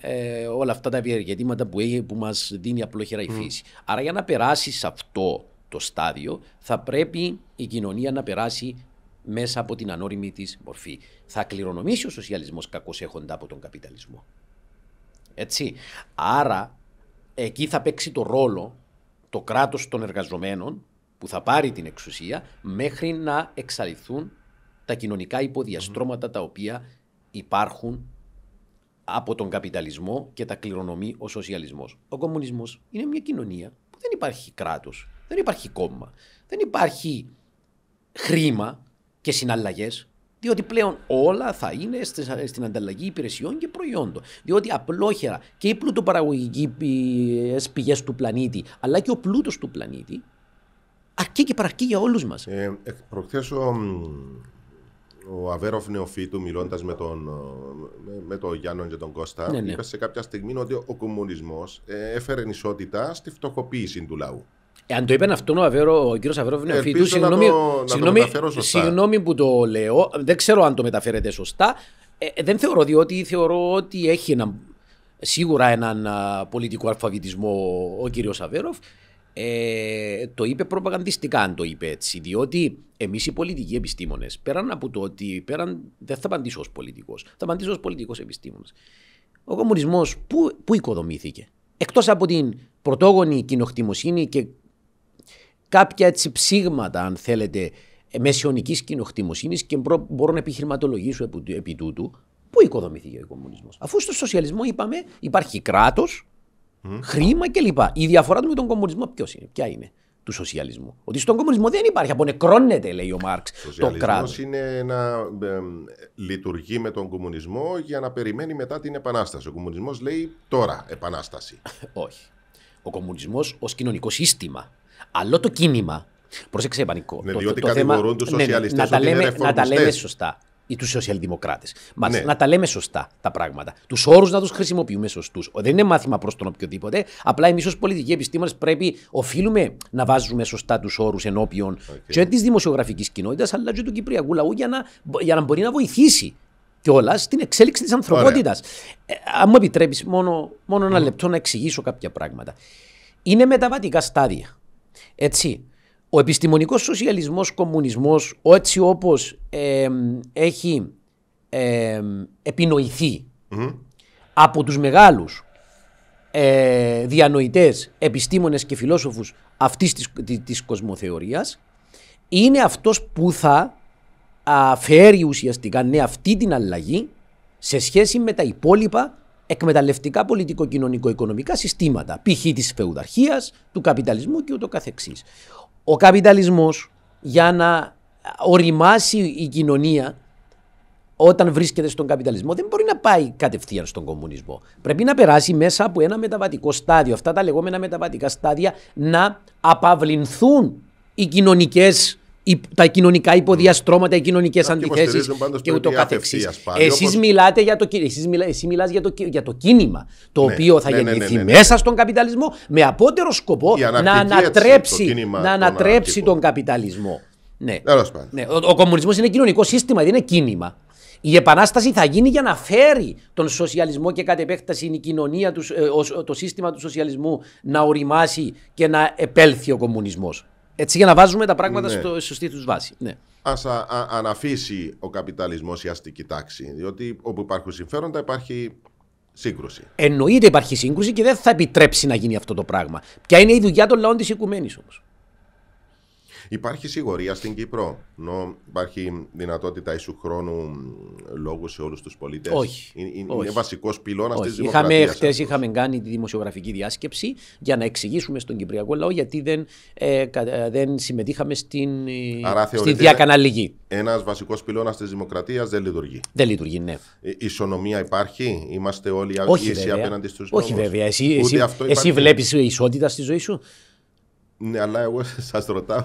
όλα αυτά τα ευεργετήματα που μας δίνει απλόχερα η φύση. Άρα για να περάσει σε αυτό το στάδιο θα πρέπει η κοινωνία να περάσει μέσα από την ανώριμη της μορφή. Θα κληρονομήσει ο σοσιαλισμός κακώς έχοντα από τον καπιταλισμό. Έτσι, άρα εκεί θα παίξει το ρόλο το κράτος των εργαζομένων που θα πάρει την εξουσία μέχρι να εξαλειφθούν τα κοινωνικά υποδιαστρώματα τα οποία υπάρχουν από τον καπιταλισμό και τα κληρονομεί ο σοσιαλισμός. Ο κομμουνισμός είναι μια κοινωνία που δεν υπάρχει κράτος, δεν υπάρχει κόμμα, δεν υπάρχει χρήμα και συναλλαγές, διότι πλέον όλα θα είναι στην ανταλλαγή υπηρεσιών και προϊόντων. Διότι απλόχερα και οι πλουτοπαραγωγικές πηγές του πλανήτη, αλλά και ο πλούτος του πλανήτη, αρκεί και παραρκεί για όλους μας. Προχθές ο Αβέρωφ Νεοφύτου, μιλώντας με τον Γιάννον και τον Κώστα, είπε σε κάποια στιγμή ότι ο κομμουνισμός έφερε ισότητα στη φτωχοποίηση του λαού. Αν το είπε αυτόν ο κύριος Αβέρωφ Νεοφύτου, συγγνώμη που το λέω, δεν ξέρω αν το μεταφέρετε σωστά. Δεν θεωρώ, διότι θεωρώ ότι έχει σίγουρα έναν πολιτικό αλφαβητισμό ο κύριος Αβέρωφ. Το είπε προπαγανδιστικά, αν το είπε έτσι, διότι εμείς οι πολιτικοί επιστήμονες, πέραν από το ότι δεν θα απαντήσω ως πολιτικός, θα απαντήσω ως πολιτικός επιστήμονας. Ο κομμουνισμός πού οικοδομήθηκε? Εκτός από την πρωτόγονη κοινοχτημοσύνη και κάποια έτσι ψήγματα, αν θέλετε, μεσαιωνικής κοινοχτημοσύνης, και μπορώ να επιχειρηματολογήσω επί τούτου, πού οικοδομήθηκε ο κομμουνισμός? Αφού στο σοσιαλισμό είπαμε υπάρχει κράτος, χρήμα κλπ. Η διαφορά του με τον κομμουνισμό ποια είναι? Του σοσιαλισμού. Ότι στον κομμουνισμό δεν υπάρχει, απονεκρώνεται, λέει ο Μάρξ, το κράτος. Ο είναι να λειτουργεί με τον κομμουνισμό για να περιμένει μετά την επανάσταση. Ο κομμουνισμός λέει τώρα επανάσταση. Όχι. Ο κομμουνισμός ως κοινωνικό σύστημα. Αλλά το κίνημα. Πρόσεξε, πανικό. Ναι, διότι κατηγορούν τους σοσιαλιστές ότι είναι ρεφορμιστές. Να τα λέμε σωστά. Ή τους σοσιαλδημοκράτες. Να τα λέμε σωστά τα πράγματα. Τους όρους να τους χρησιμοποιούμε σωστούς. Δεν είναι μάθημα προς τον οποιοδήποτε. Απλά εμείς ως πολιτικοί επιστήμονες οφείλουμε να βάζουμε σωστά τους όρους ενώπιον και της δημοσιογραφικής κοινότητας, αλλά και του κυπριακού λαού, για να μπορεί να βοηθήσει κιόλας στην εξέλιξη της ανθρωπότητας. Αν μου επιτρέπεις, μόνο ένα λεπτό να εξηγήσω κάποια πράγματα. Είναι μεταβατικά στάδια. Έτσι. Ο επιστημονικός σοσιαλισμός, κομμουνισμός, έτσι όπως έχει επινοηθεί από τους μεγάλους διανοητές, επιστήμονες και φιλόσοφους αυτής της κοσμοθεωρίας, είναι αυτός που θα φέρει ουσιαστικά αυτή την αλλαγή σε σχέση με τα υπόλοιπα εκμεταλλευτικά πολιτικο-κοινωνικο-οικονομικά συστήματα, π.χ. της φεουδαρχίας, του καπιταλισμού και ούτω καθεξής. Ο καπιταλισμός, για να οριμάσει η κοινωνία όταν βρίσκεται στον καπιταλισμό, δεν μπορεί να πάει κατευθείαν στον κομμουνισμό. Πρέπει να περάσει μέσα από ένα μεταβατικό στάδιο. Αυτά τα λεγόμενα μεταβατικά στάδια, να απαυλυνθούν τα κοινωνικά υποδιαστρώματα, οι κοινωνικές αντιθέσεις και ούτω καθεξής. Εσύ μιλάς για το κίνημα, το οποίο θα γεννηθεί μέσα στον καπιταλισμό, με απότερο σκοπό να ανατρέψει τον καπιταλισμό. Ο κομμουνισμός είναι κοινωνικό σύστημα, δεν είναι κίνημα. Η επανάσταση θα γίνει για να φέρει τον σοσιαλισμό και κατ' επέκταση η κοινωνία, το σύστημα του σοσιαλισμού, να οριμάσει και να επέλθει ο κομμουνισμός. Έτσι, για να βάζουμε τα πράγματα στο σωστή τους βάση. Ας αναφήσει ο καπιταλισμός η αστική τάξη, διότι όπου υπάρχουν συμφέροντα υπάρχει σύγκρουση. Εννοείται υπάρχει σύγκρουση και δεν θα επιτρέψει να γίνει αυτό το πράγμα. Ποια είναι η δουλειά των λαών της οικουμένης όμως? Υπάρχει σιγουριά στην Κύπρο, ενώ υπάρχει δυνατότητα ίσου χρόνου λόγου σε όλους τους πολίτες? Όχι. Είναι βασικός πυλώνας της δημοκρατίας. Χτες είχαμε κάνει τη δημοσιογραφική διάσκεψη για να εξηγήσουμε στον κυπριακό λαό γιατί δεν συμμετείχαμε στη διακαναλική. Ένας βασικός πυλώνας της δημοκρατίας δεν λειτουργεί. Δεν λειτουργεί, ναι. Ισονομία υπάρχει, είμαστε όλοι ίσοι απέναντι στους νόμους? Όχι, βέβαια. Εσύ βλέπεις ισότητα στη ζωή σου? Ναι, αλλά εγώ σας ρωτάω.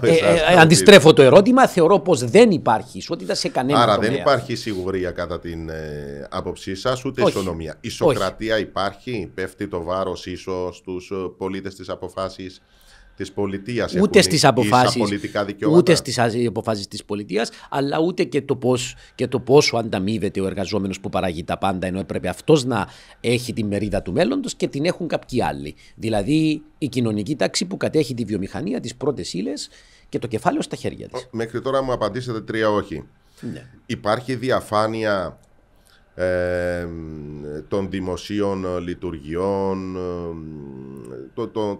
Αντιστρέφω το ερώτημα. Θεωρώ πως δεν υπάρχει ισότητα σε κανένα τομέα. Άρα δεν υπάρχει σιγουρία κατά την άποψή σας, ούτε ισονομία. Ισοκρατία υπάρχει? Πέφτει το βάρος ίσως στους πολίτες της αποφάσης της πολιτείας? Ούτε στις αποφάσεις, της πολιτείας, αλλά ούτε και το πόσο ανταμείβεται ο εργαζόμενος που παράγει τα πάντα, ενώ έπρεπε αυτός να έχει τη μερίδα του μέλλοντος και την έχουν κάποιοι άλλοι. Δηλαδή η κοινωνική τάξη που κατέχει τη βιομηχανία, τις πρώτες ύλες και το κεφάλαιο στα χέρια της. Μέχρι τώρα μου απαντήσατε 3 όχι. Ναι. Υπάρχει διαφάνεια των δημοσίων λειτουργιών,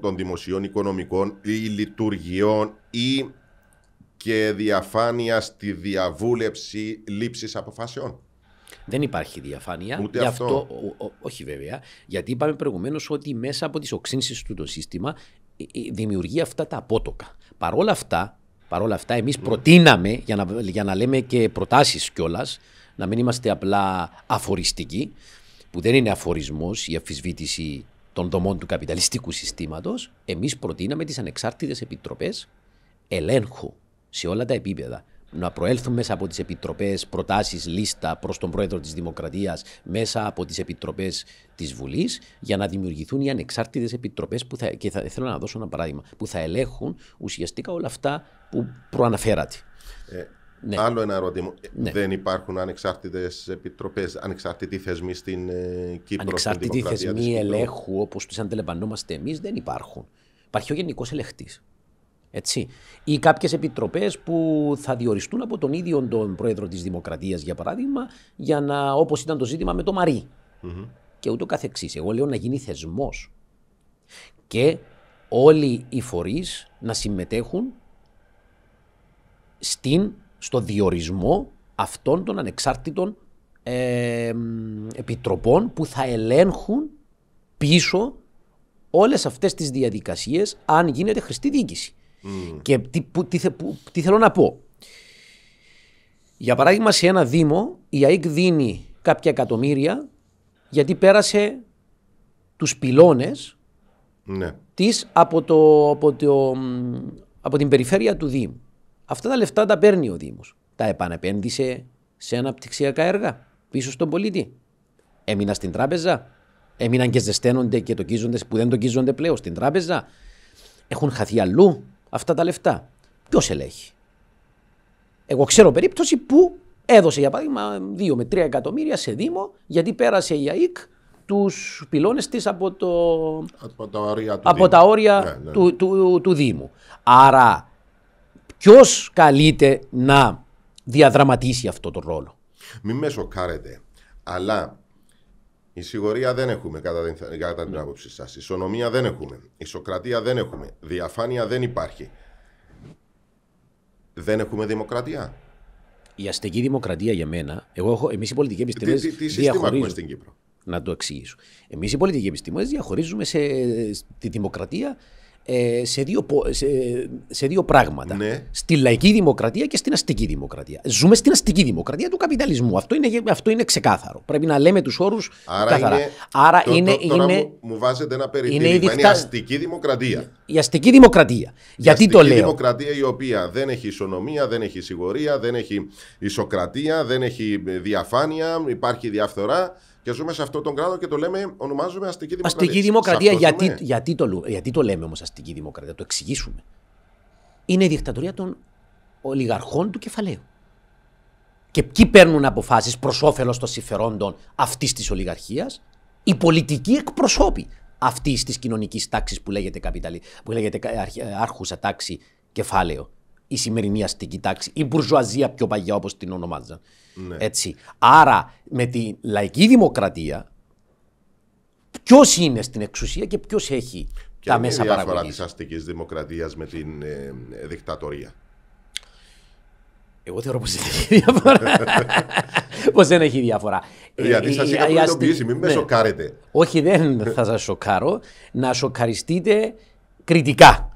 των δημοσίων οικονομικών ή λειτουργιών, ή και διαφάνεια στη διαβούλευση λήψης αποφάσεων? Δεν υπάρχει διαφάνεια. Ούτε γι' αυτό. Όχι, βέβαια. Γιατί είπαμε προηγουμένως ότι μέσα από τις οξύνσεις του το σύστημα δημιουργεί αυτά τα απότοκα. Παρόλα αυτά εμείς προτείναμε, για να λέμε και προτάσεις κιόλας, να μην είμαστε απλά αφοριστικοί, που δεν είναι αφορισμός η αμφισβήτηση των δομών του καπιταλιστικού συστήματος. Εμείς προτείναμε τις ανεξάρτητες επιτροπές ελέγχου σε όλα τα επίπεδα. Να προέλθουν μέσα από τις επιτροπές προτάσεις, λίστα προς τον πρόεδρο της Δημοκρατίας, μέσα από τις επιτροπές της Βουλής, για να δημιουργηθούν οι ανεξάρτητες επιτροπές και θέλω να δώσω ένα παράδειγμα, που θα ελέγχουν ουσιαστικά όλα αυτά που προαναφέρατε. Ναι. Άλλο ένα ερώτημα. Ναι. Δεν υπάρχουν ανεξάρτητες επιτροπές, ανεξάρτητοι θεσμοί στην Κύπρο? Ανεξάρτητοι θεσμοί ελέγχου, όπως τους αντιλαμβανόμαστε εμείς, δεν υπάρχουν. Υπάρχει ο γενικός ελεγχτής. Έτσι. Ή κάποιες επιτροπές που θα διοριστούν από τον ίδιο τον πρόεδρο της Δημοκρατίας, για παράδειγμα, για να, όπως ήταν το ζήτημα με το Μαρί. Mm-hmm. Και ούτω καθεξής. Εγώ λέω να γίνει θεσμός. Και όλοι οι φορείς να συμμετέχουν στο διορισμό αυτών των ανεξάρτητων επιτροπών που θα ελέγχουν πίσω όλες αυτές τις διαδικασίες, αν γίνεται χρηστή διοίκηση. Mm. Και τι θέλω να πω. Για παράδειγμα, σε ένα δήμο η ΑΕΚ δίνει κάποια εκατομμύρια γιατί πέρασε τους πυλώνες, ναι, της από την περιφέρεια του Δήμου. Αυτά τα λεφτά τα παίρνει ο Δήμος. Τα επανεπένδυσε σε αναπτυξιακά έργα πίσω στον πολίτη? Έμεινα στην τράπεζα? Έμειναν και ζεσταίνονται και τοκίζονται που δεν τοκίζονται πλέον στην τράπεζα? Έχουν χαθεί αλλού αυτά τα λεφτά? Ποιος ελέγχει? Εγώ ξέρω περίπτωση που έδωσε, για παράδειγμα, 2 με 3 εκατομμύρια σε Δήμο γιατί πέρασε η ΑΕΚ τους πυλώνες της από τα όρια του Δήμου. Άρα ποιος καλείται να διαδραματίσει αυτό τον ρόλο? Μην με σοκάρετε, αλλά η σιγουριά δεν έχουμε κατά την άποψή σας. Ισονομία δεν έχουμε. Ισοκρατία δεν έχουμε. Διαφάνεια δεν υπάρχει. Δεν έχουμε δημοκρατία. Η αστική δημοκρατία για μένα, εμείς οι πολιτικοί επιστήμονες. Τι σύστημα έχουμε στην Κύπρο? Να το εξηγήσω. Εμείς οι πολιτικοί επιστήμονες διαχωρίζουμε τη δημοκρατία σε δύο πράγματα. Ναι. Στη λαϊκή δημοκρατία και στην αστική δημοκρατία. Ζούμε στην αστική δημοκρατία του καπιταλισμού. Αυτό είναι ξεκάθαρο. Πρέπει να λέμε τους όρους καθαρά. Μου βάζετε ένα περιτύλιγμα. Είναι η αστική δημοκρατία. Η αστική δημοκρατία. Γιατί το λέω? Η αστική δημοκρατία, η οποία δεν έχει ισονομία, δεν έχει σιγορία, δεν έχει ισοκρατία, δεν έχει διαφάνεια, υπάρχει διαφθορά. Και ζούμε σε αυτόν τον κράτο και το λέμε, ονομάζουμε αστική δημοκρατία. Αστική δημοκρατία, γιατί το λέμε όμως αστική δημοκρατία, το εξηγήσουμε. Είναι η δικτατορία των ολιγαρχών του κεφαλαίου. Και ποιοι παίρνουν αποφάσεις προς όφελος των συμφερόντων αυτής της ολιγαρχίας? Οι πολιτικοί εκπροσώποι αυτής της κοινωνικής τάξης που λέγεται, άρχουσα τάξη, κεφάλαιο. Η σημερινή αστική τάξη, η μπουρζουαζία πιο παγιά όπως την ονομάζαν. Ναι. Έτσι. Άρα με τη λαϊκή δημοκρατία ποιος είναι στην εξουσία και ποιος έχει τα μέσα παραγωγής? Και είναι η διαφορά της αστικής δημοκρατίας με την δικτατορία? Εγώ θεωρώ πως δεν έχει διαφορά. Πως δεν έχει διαφορά. Γιατί σας είχα προειδοποιήσει, μην με σοκάρετε. Όχι, δεν θα σας σοκάρω. Να σοκαριστείτε κριτικά.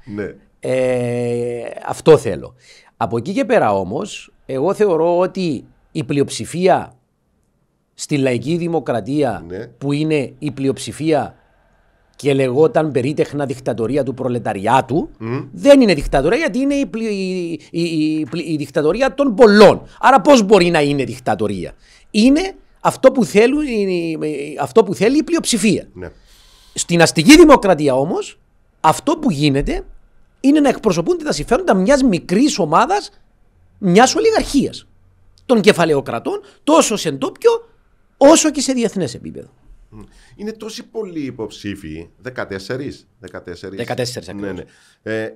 Αυτό θέλω. Από εκεί και πέρα όμως, εγώ θεωρώ ότι η πλειοψηφία στη λαϊκή δημοκρατία, που είναι η πλειοψηφία και λεγόταν περίτεχνα δικτατορία του προλεταριάτου, δεν είναι δικτατορία, γιατί είναι η δικτατορία των πολλών. Άρα πώς μπορεί να είναι δικτατορία? Είναι αυτό που, θέλει η πλειοψηφία. Ναι. Στην αστική δημοκρατία όμως, αυτό που γίνεται είναι να εκπροσωπούνται τα συμφέροντα μιας μικρής ομάδας, μιας ολιγαρχίας των κεφαλαιοκρατών, τόσο σε ντόπιο όσο και σε διεθνές επίπεδο. Είναι τόσοι πολλοί υποψήφοι, 14 ναι.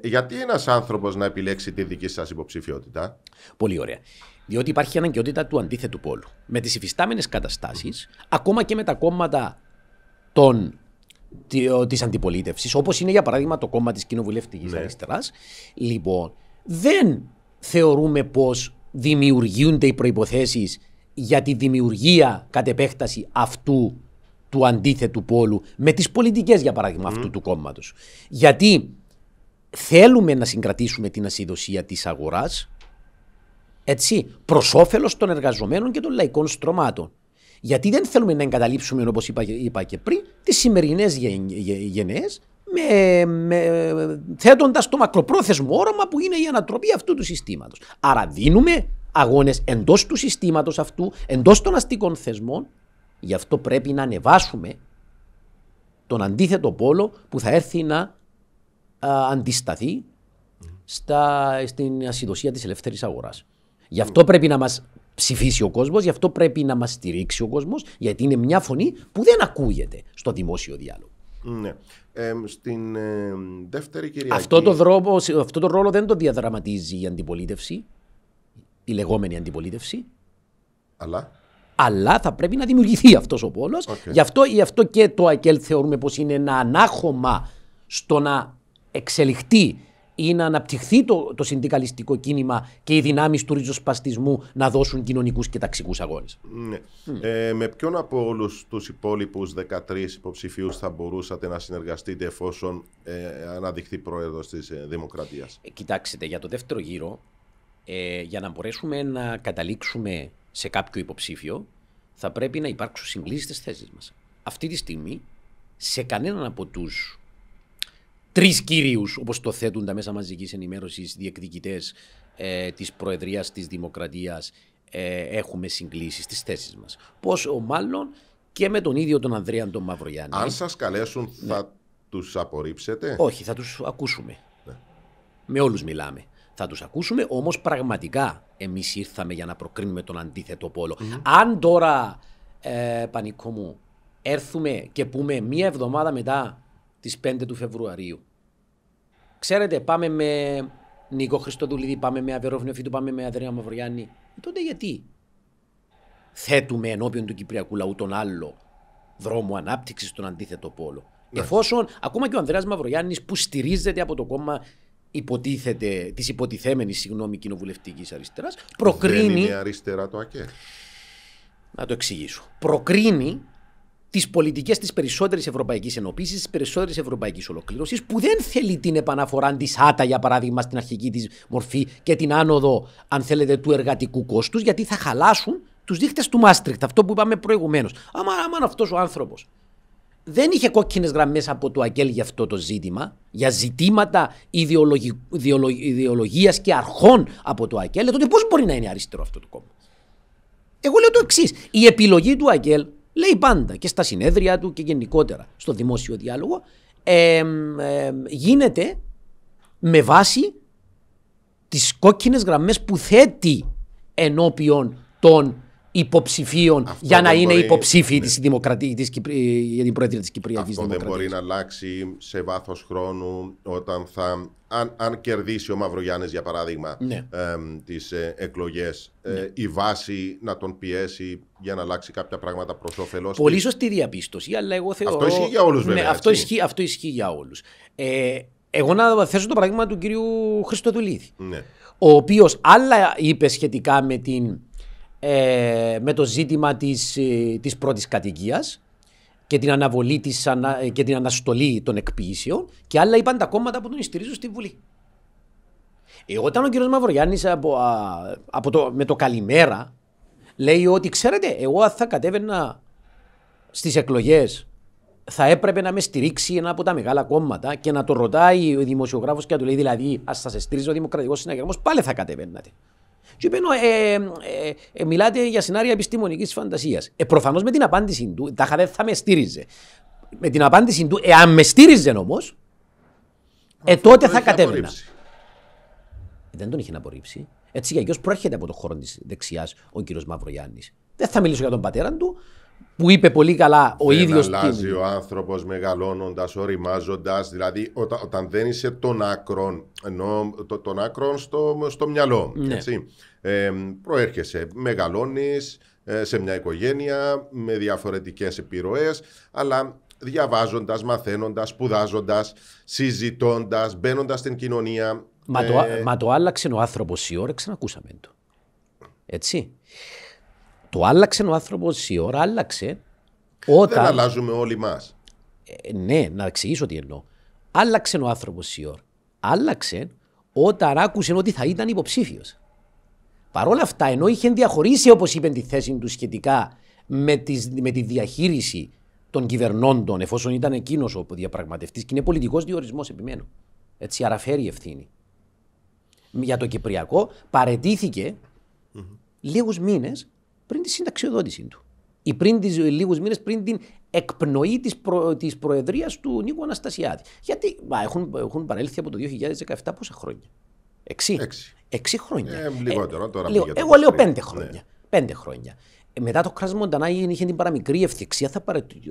Γιατί ένας άνθρωπος να επιλέξει τη δική σας υποψηφιότητα? Πολύ ωραία. Διότι υπάρχει αναγκαιότητα του αντίθετου πόλου. Με τις υφιστάμενες καταστάσεις, ακόμα και με τα κόμματα της αντιπολίτευσης, όπως είναι για παράδειγμα το κόμμα της Κοινοβουλευτικής Αριστεράς, λοιπόν, δεν θεωρούμε πως δημιουργούνται οι προϋποθέσεις για τη δημιουργία κατ' επέκταση αυτού του αντίθετου πόλου με τις πολιτικές, για παράδειγμα, αυτού του κόμματος. Γιατί θέλουμε να συγκρατήσουμε την ασυδοσία της αγοράς, έτσι, προς όφελος των εργαζομένων και των λαϊκών στρωμάτων. Γιατί δεν θέλουμε να εγκαταλείψουμε, όπως είπα και πριν, τις σημερινές γενναίες, θέτοντας το μακροπρόθεσμο όραμα που είναι η ανατροπή αυτού του συστήματος. Άρα δίνουμε αγώνες εντός του συστήματος αυτού, εντός των αστικών θεσμών. Γι' αυτό πρέπει να ανεβάσουμε τον αντίθετο πόλο που θα έρθει να αντισταθεί στην ασυδοσία της ελεύθερης αγοράς. Γι' αυτό πρέπει να μας ψηφίσει ο κόσμος, γι' αυτό πρέπει να μας στηρίξει ο κόσμος, γιατί είναι μια φωνή που δεν ακούγεται στο δημόσιο διάλογο. Ναι. Στην δεύτερη Κυριακή... Αυτό το ρόλο δεν το διαδραματίζει η αντιπολίτευση, η λεγόμενη αντιπολίτευση. Αλλά θα πρέπει να δημιουργηθεί αυτός ο πόλος. Okay. Γι' αυτό και το ΑΚΕΛ θεωρούμε πως είναι ένα ανάχωμα στο να εξελιχθεί ή να αναπτυχθεί το συνδικαλιστικό κίνημα και οι δυνάμεις του ριζοσπαστισμού να δώσουν κοινωνικούς και ταξικούς αγώνες. Ναι. Με ποιον από όλους τους υπόλοιπους 13 υποψηφίους θα μπορούσατε να συνεργαστείτε εφόσον αναδειχθεί πρόεδρος της Δημοκρατίας? Κοιτάξτε, για το δεύτερο γύρο, για να μπορέσουμε να καταλήξουμε σε κάποιο υποψήφιο, θα πρέπει να υπάρξουν συγκλήσεις στις θέσεις μας. Αυτή τη στιγμή, σε κανέναν από τους τρεις κύριους, όπως το θέτουν τα μέσα μαζικής ενημέρωσης, διεκδικητές της Προεδρίας της Δημοκρατίας, έχουμε συγκλήσεις στις θέσεις μας. Πόσο μάλλον και με τον ίδιο τον Ανδρέα τον Μαυρογιάννη. Αν σας καλέσουν, θα τους απορρίψετε? Όχι, θα τους ακούσουμε. Ναι. Με όλους μιλάμε. Θα τους ακούσουμε, όμως πραγματικά εμείς ήρθαμε για να προκρίνουμε τον αντίθετο πόλο. Αν τώρα, πανικό μου, έρθουμε και πούμε μία εβδομάδα μετά τις 5 του Φεβρουαρίου, ξέρετε, πάμε με Νίκο Χριστοδουλίδη, πάμε με Αβέρωφ Νεοφύτου, πάμε με Ανδρέα Μαυρογιάννη, τότε γιατί θέτουμε ενώπιον του κυπριακού λαού τον άλλο δρόμο ανάπτυξης στον αντίθετο πόλο? Εφόσον ακόμα και ο Ανδρέας Μαυρογιάννης, που στηρίζεται από το κόμμα της υποτιθέμενης, συγγνώμη, Κοινοβουλευτικής Αριστεράς, προκρίνει... Δεν είναι αριστερά το ΑΚΕ. Να το εξηγήσω. Προκρίνει τις πολιτικές της περισσότερης ευρωπαϊκής ενοποίησης, της περισσότερης ευρωπαϊκής ολοκλήρωσης, που δεν θέλει την επαναφορά της ΆΤΑ, για παράδειγμα, στην αρχική της μορφή και την άνοδο, αν θέλετε, του εργατικού κόστους, γιατί θα χαλάσουν τους δείχτες του Μάστριχτ, αυτό που είπαμε προηγουμένως. Άμα αυτός ο άνθρωπος δεν είχε κόκκινες γραμμές από το ΑΚΕΛ για αυτό το ζήτημα, για ζητήματα ιδεολογίας και αρχών από το ΑΚΕΛ, τότε πώς μπορεί να είναι αριστερό αυτό το κόμμα? Εγώ λέω το εξής. Η επιλογή του ΑΚΕΛ, λέει πάντα και στα συνέδρια του και γενικότερα στο δημόσιο διάλογο, γίνεται με βάση τις κόκκινες γραμμές που θέτει ενώπιον των υποψηφίων αυτό για να είναι υποψήφιοι για την Προεδρία της Κυπριακής Δημοκρατίας. Αυτό δεν μπορεί να αλλάξει σε βάθος χρόνου, όταν αν κερδίσει ο Μαυρογιάννης, για παράδειγμα, τις εκλογές, η βάση να τον πιέσει για να αλλάξει κάποια πράγματα προς όφελος. Πολύ σωστή διαπίστωση, αλλά εγώ θεωρώ... Αυτό ισχύει για όλους, βέβαια. Αυτό ισχύει για όλους. Εγώ να θέσω το παράδειγμα του κυρίου Χριστοδουλίδη, ο οποίος άλλα είπε σχετικά με, με το ζήτημα της πρώτης κατοικίας και την αναβολή και την αναστολή των εκποίησεων, και άλλα είπαν τα κόμματα που τον στηρίζουν στη Βουλή. Όταν ο κ. Μαυρογιάννης με το καλημέρα λέει ότι ξέρετε, εγώ θα κατέβαινα στις εκλογές, θα έπρεπε να με στηρίξει ένα από τα μεγάλα κόμματα και να το ρωτάει ο δημοσιογράφος και να του λέει δηλαδή, ας θα σε στηρίζει ο Δημοκρατικός Συναγερμός, πάλι θα κατεβαίνατε. Και είπε, μιλάτε για σενάρια επιστημονικής φαντασίας. Προφανώς με την απάντηση του, δεν θα με στήριζε. Με την απάντηση του, αν με στήριζε όμως, τότε θα κατέβαινα. Δεν τον είχε να απορρίψει. Έτσι κι αλλιώς προέρχεται από το χώρο της δεξιάς ο κύριος Μαυρογιάννης. Δεν θα μιλήσω για τον πατέρα του, που είπε πολύ καλά ο ίδιος. Δεν αλλάζει ο άνθρωπος μεγαλώνοντας, οριμάζοντας. Δηλαδή, όταν δεν είσαι των άκρων, ενώ των άκρων στο μυαλό. Ναι. Έτσι. Προέρχεσαι, μεγαλώνεις σε μια οικογένεια με διαφορετικές επιρροές, αλλά διαβάζοντας, μαθαίνοντας, σπουδάζοντας, συζητώντας, μπαίνοντας στην κοινωνία. Μα το άλλαξε ο άνθρωπος η ώρα, ξανακούσαμε το. Έτσι. Το άλλαξε ο άνθρωπος η ώρα, άλλαξε όταν... Δεν αλλάζουμε όλοι μας. Ναι, να εξηγήσω τι εννοώ. Άλλαξε ο άνθρωπος η ώρα. Άλλαξε όταν άκουσε ότι θα ήταν υποψήφιος. Παρ' όλα αυτά, ενώ είχε διαχωρίσει, όπως είπε, τη θέση του σχετικά με τη διαχείριση των κυβερνώντων, εφόσον ήταν εκείνος ο διαπραγματευτής, και είναι πολιτικός διορισμός, επιμένω. Έτσι, άρα φέρει ευθύνη. Για το Κυπριακό παραιτήθηκε λίγους μήνες πριν τη συνταξιοδότηση του. Ή λίγους μήνες πριν την εκπνοή της προεδρίας του Νίκου Αναστασιάδη. Γιατί έχουν παρέλθει από το 2017 πόσα χρόνια. 6 χρόνια. Λιγότερο τώρα. Εγώ λέω 5 χρόνια. 5 χρόνια. Μετά το κράσμα Μοντανάη είχε την παραμικρή ευθυξία,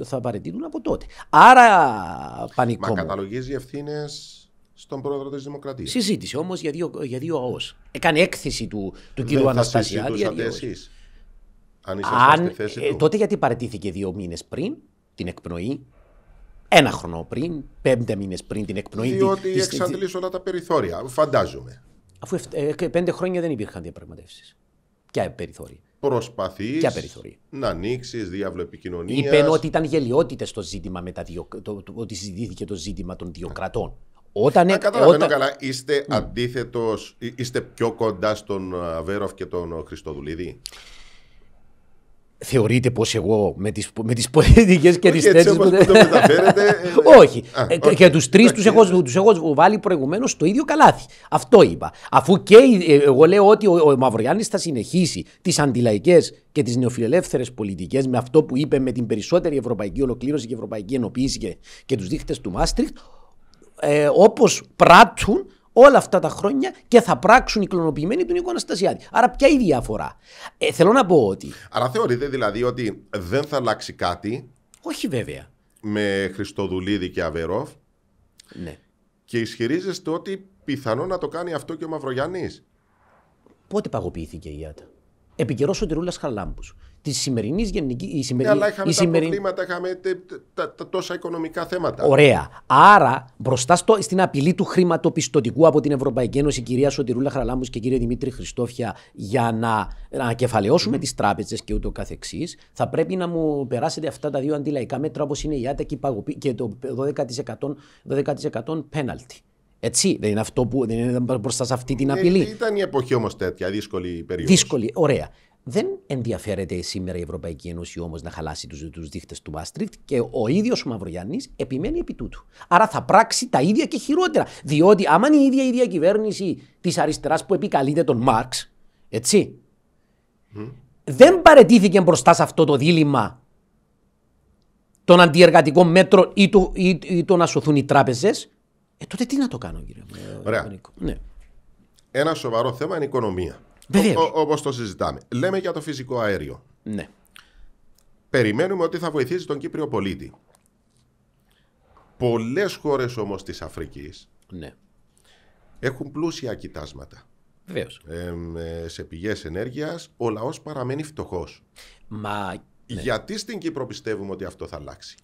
θα παραιτηθούν από τότε. Άρα πανικό. Μα καταλογίζει ευθύνες στον πρόεδρο της Δημοκρατίας. Συζήτησε όμως για δύο ΑΟΣ. Έκανε έκθεση του κ. Αναστασιάδη. Δεν θα συζητούσατε εσείς, αν ήσασταν στη θέση του? Τότε γιατί παραιτήθηκε 2 μήνες πριν την εκπνοή, 1 χρόνο πριν, 5 μήνες πριν την εκπνοή? Διότι εξαντλείς όλα τα περιθώρια, φαντάζομαι. Αφού 5 χρόνια δεν υπήρχαν διαπραγματεύσεις. Ποια περιθώρια? Προσπαθεί να ανοίξει διάβλο επικοινωνία. Είπε ότι ήταν γελιότητες στο ζήτημα ότι συζητήθηκε το ζήτημα των 2 κρατών. Καταλαβαίνω καλά, είστε αντίθετος, είστε πιο κοντά στον Αβέρωφ και τον Χριστοδουλίδη. Θεωρείτε πως εγώ με τις πολιτικές και τις θέσεις που δεν μεταφέρετε. Όχι. Και τους τρεις τους έχω βάλει προηγουμένως στο ίδιο καλάθι. Αυτό είπα. Αφού και εγώ λέω ότι ο Μαυρογιάννης θα συνεχίσει τις αντιλαϊκές και τις νεοφιλελεύθερες πολιτικές με αυτό που είπε, με την περισσότερη ευρωπαϊκή ολοκλήρωση και ευρωπαϊκή ενοποίηση και τους δείχτες του Μάστριχτ, όπως πράττουν όλα αυτά τα χρόνια και θα πράξουν οι κλωνοποιημένοι του Νίκου Αναστασιάδη. Άρα ποια η διαφορά? Θέλω να πω ότι... Άρα θεωρείτε δηλαδή ότι δεν θα αλλάξει κάτι? Όχι βέβαια. Με Χριστοδουλίδη και Αβέρωφ. Ναι. Και ισχυρίζεστε ότι πιθανό να το κάνει αυτό και ο Μαυρογιάννης. Πότε παγοποιήθηκε η ΙΑΤΑ? Επί καιρός ο Τυρούλας Χαρλάμπους. Τη σημερινή γενική. Αλλά είχαμε τα προβλήματα, είχαμε τα τόσα οικονομικά θέματα. Ωραία. Άρα, μπροστά στην απειλή του χρηματοπιστωτικού από την Ευρωπαϊκή Ένωση, κυρία Σωτηρούλα Χαραλάμπου και κύριε Δημήτρη Χριστόφια, για να ανακεφαλαιώσουμε τις τράπεζες και ούτω καθεξής, θα πρέπει να μου περάσετε αυτά τα δύο αντιλαϊκά μέτρα, όπως είναι η ΆΤΑ και το 12% πέναλτι. Έτσι, δεν είναι αυτό που. Δεν είναι μπροστά σε αυτή την απειλή. Ήταν η εποχή όμως τέτοια, δύσκολη περίοδος. Δύσκολη, ωραία. Δεν ενδιαφέρεται σήμερα η Ευρωπαϊκή Ένωση όμως να χαλάσει τους δείχτες του Μάστριχτ και ο ίδιος ο Μαυρογιάννης επιμένει επί τούτου. Άρα θα πράξει τα ίδια και χειρότερα. Διότι άμα είναι η ίδια κυβέρνηση της αριστεράς που επικαλείται τον Μάρξ, έτσι, δεν παραιτήθηκε μπροστά σε αυτό το δίλημμα των αντιεργατικών μέτρων ή το να σωθούν οι τράπεζες, τότε τι να το κάνω, κύριε? Ωραία. Ναι. Ένα σοβαρό θέμα είναι η οικονομία. Όπως το συζητάμε. Λέμε για το φυσικό αέριο. Ναι. Περιμένουμε ότι θα βοηθήσει τον Κύπριο πολίτη. Πολλές χώρες όμως της Αφρικής, ναι, έχουν πλούσια κοιτάσματα. Βεβαίως. Σε πηγές ενέργειας ο λαός παραμένει φτωχός. Μα, ναι. Γιατί στην Κύπρο πιστεύουμε ότι αυτό θα αλλάξει?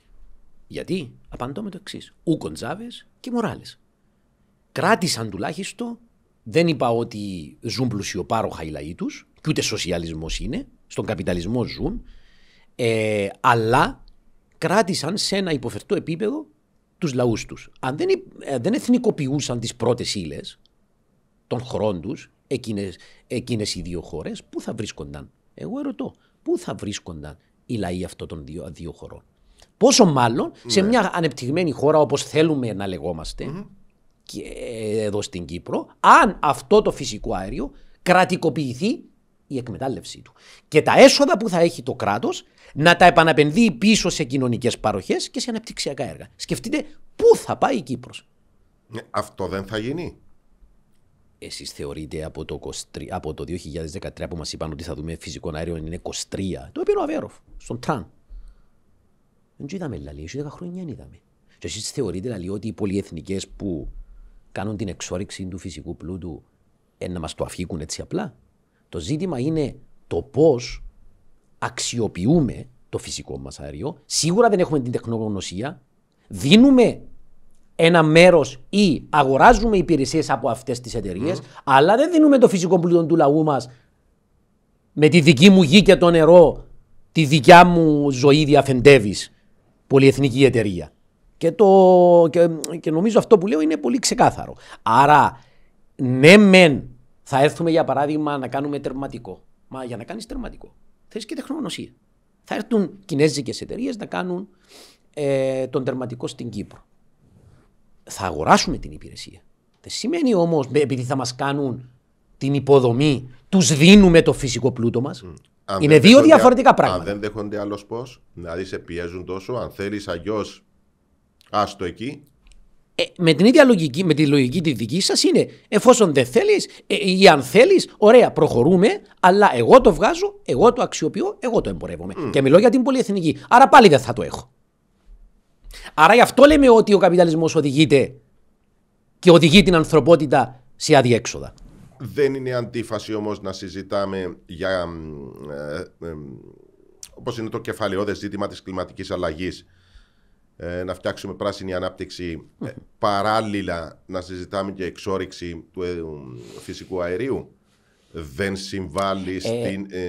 Γιατί απαντώ με το εξής. Ούκον Τζάβες και Μοράλες κράτησαν τουλάχιστον Δεν είπα ότι ζουν πλουσιοπάροχα οι λαοί τους, και ούτε σοσιαλισμός είναι, στον καπιταλισμό ζουν, αλλά κράτησαν σε ένα υποφερτό επίπεδο τους λαούς τους. Αν δεν εθνικοποιούσαν τις πρώτες ύλες των χωρών τους, εκείνες οι δύο χώρες, πού θα βρίσκονταν? Εγώ ερωτώ, πού θα βρίσκονταν οι λαοί αυτών των δύο χωρών? Πόσο μάλλον σε μια ανεπτυγμένη χώρα όπως θέλουμε να λεγόμαστε, και εδώ στην Κύπρο, αν αυτό το φυσικό αέριο κρατικοποιηθεί η εκμετάλλευσή του. Και τα έσοδα που θα έχει το κράτος να τα επαναπενδύει πίσω σε κοινωνικές παροχές και σε αναπτυξιακά έργα. Σκεφτείτε πού θα πάει η Κύπρος. Αυτό δεν θα γίνει. Εσείς θεωρείτε από το 2013 που μας είπαν ότι θα δούμε φυσικό αέριο είναι 23. Το είπε ο Αβέρωφ στον Τραν. Δεν το είδαμε, λέει, 10 χρόνια δεν είδαμε. Και εσείς θεωρείτε, λέει, ότι οι πολυεθνικές που κάνουν την εξόριξη του φυσικού πλούτου να μας το αφήκουν έτσι απλά? Το ζήτημα είναι το πώς αξιοποιούμε το φυσικό μας αέριο. Σίγουρα δεν έχουμε την τεχνογνωσία. Δίνουμε ένα μέρος ή αγοράζουμε υπηρεσίες από αυτές τις εταιρείες, αλλά δεν δίνουμε το φυσικό πλούτο του λαού μας με τη δική μου γη και το νερό, τη δικιά μου ζωή διαφεντεύεις, πολυεθνική εταιρεία. Και νομίζω αυτό που λέω είναι πολύ ξεκάθαρο. Άρα, ναι μεν, θα έρθουμε για παράδειγμα να κάνουμε τερματικό. Μα για να κάνεις τερματικό θες και τεχνογνωσία. Θα έρθουν κινέζικες εταιρείες να κάνουν τον τερματικό στην Κύπρο. Θα αγοράσουμε την υπηρεσία. Δεν σημαίνει όμως, επειδή θα μας κάνουν την υποδομή, τους δίνουμε το φυσικό πλούτο μας. Είναι δύο διαφορετικά πράγματα. Αν δεν δέχονται άλλος πώς, δηλαδή σε πιέζουν τόσο, αν θέλεις αλλιώς άστο εκεί. Με την ίδια λογική, με τη λογική τη δική σας είναι, εφόσον δεν θέλεις ή αν θέλεις, ωραία, προχωρούμε, αλλά εγώ το βγάζω, εγώ το αξιοποιώ, εγώ το εμπορεύομαι. Και μιλώ για την πολυεθνική. Άρα πάλι δεν θα το έχω. Άρα γι' αυτό λέμε ότι ο καπιταλισμός οδηγείται και οδηγεί την ανθρωπότητα σε αδιέξοδα. Δεν είναι αντίφαση όμως να συζητάμε για όπως είναι το κεφαλαιόδες ζήτημα της κλιματικής αλλαγής, να φτιάξουμε πράσινη ανάπτυξη, παράλληλα να συζητάμε και εξόρυξη του φυσικού αερίου? Δεν συμβάλλει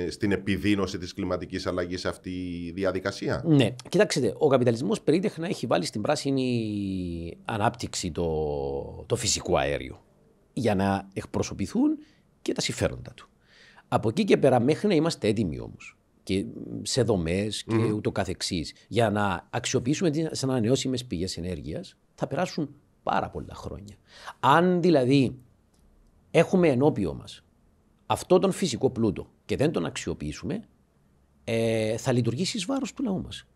στην επιδείνωση της κλιματικής αλλαγής αυτή η διαδικασία? Ναι, κοιτάξτε, ο καπιταλισμός περίτεχνα έχει βάλει στην πράσινη ανάπτυξη το φυσικό αέριο για να εκπροσωπηθούν και τα συμφέροντα του. Από εκεί και πέρα μέχρι να είμαστε έτοιμοι όμως και σε δομές και ούτω καθεξής, για να αξιοποιήσουμε τις ανανεώσιμες πηγές ενέργειας, θα περάσουν πάρα πολλά χρόνια. Αν δηλαδή έχουμε ενώπιό μας αυτό τον φυσικό πλούτο και δεν τον αξιοποιήσουμε, θα λειτουργήσει εις βάρος του λαού μας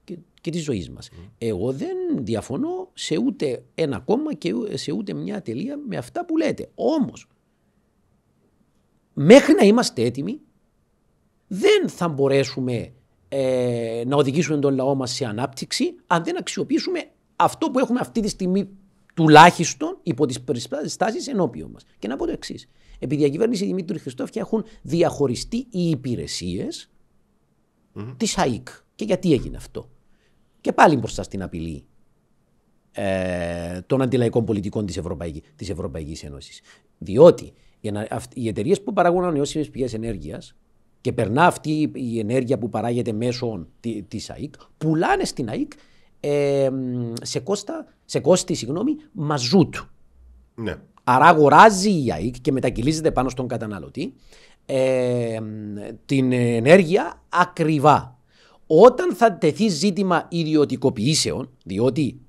και της ζωής μας. Εγώ δεν διαφωνώ σε ούτε ένα κόμμα και σε ούτε μια τελεία με αυτά που λέτε. Όμως, μέχρι να είμαστε έτοιμοι, δεν θα μπορέσουμε να οδηγήσουμε τον λαό μας σε ανάπτυξη αν δεν αξιοποιήσουμε αυτό που έχουμε αυτή τη στιγμή, τουλάχιστον υπό τις περιστάσεις ενώπιον μας. Και να πω το εξής. Επί διακυβέρνηση Δημήτρη Χριστόφια έχουν διαχωριστεί οι υπηρεσίες της ΑΕΚ. Και γιατί έγινε αυτό? Και πάλι μπροστά στην απειλή των αντιλαϊκών πολιτικών της Ευρωπαϊκής Ένωσης. Διότι οι εταιρείες που παράγουν ανανεώσιμες πηγές ενέργειας και περνά αυτή η ενέργεια που παράγεται μέσω της ΑΕΚ, πουλάνε στην ΑΕΚ σε κόστη μαζούτου. Ναι. Άρα αγοράζει η ΑΕΚ και μετακυλίζεται πάνω στον καταναλωτή την ενέργεια ακριβά. Όταν θα τεθεί ζήτημα ιδιωτικοποιήσεων, διότι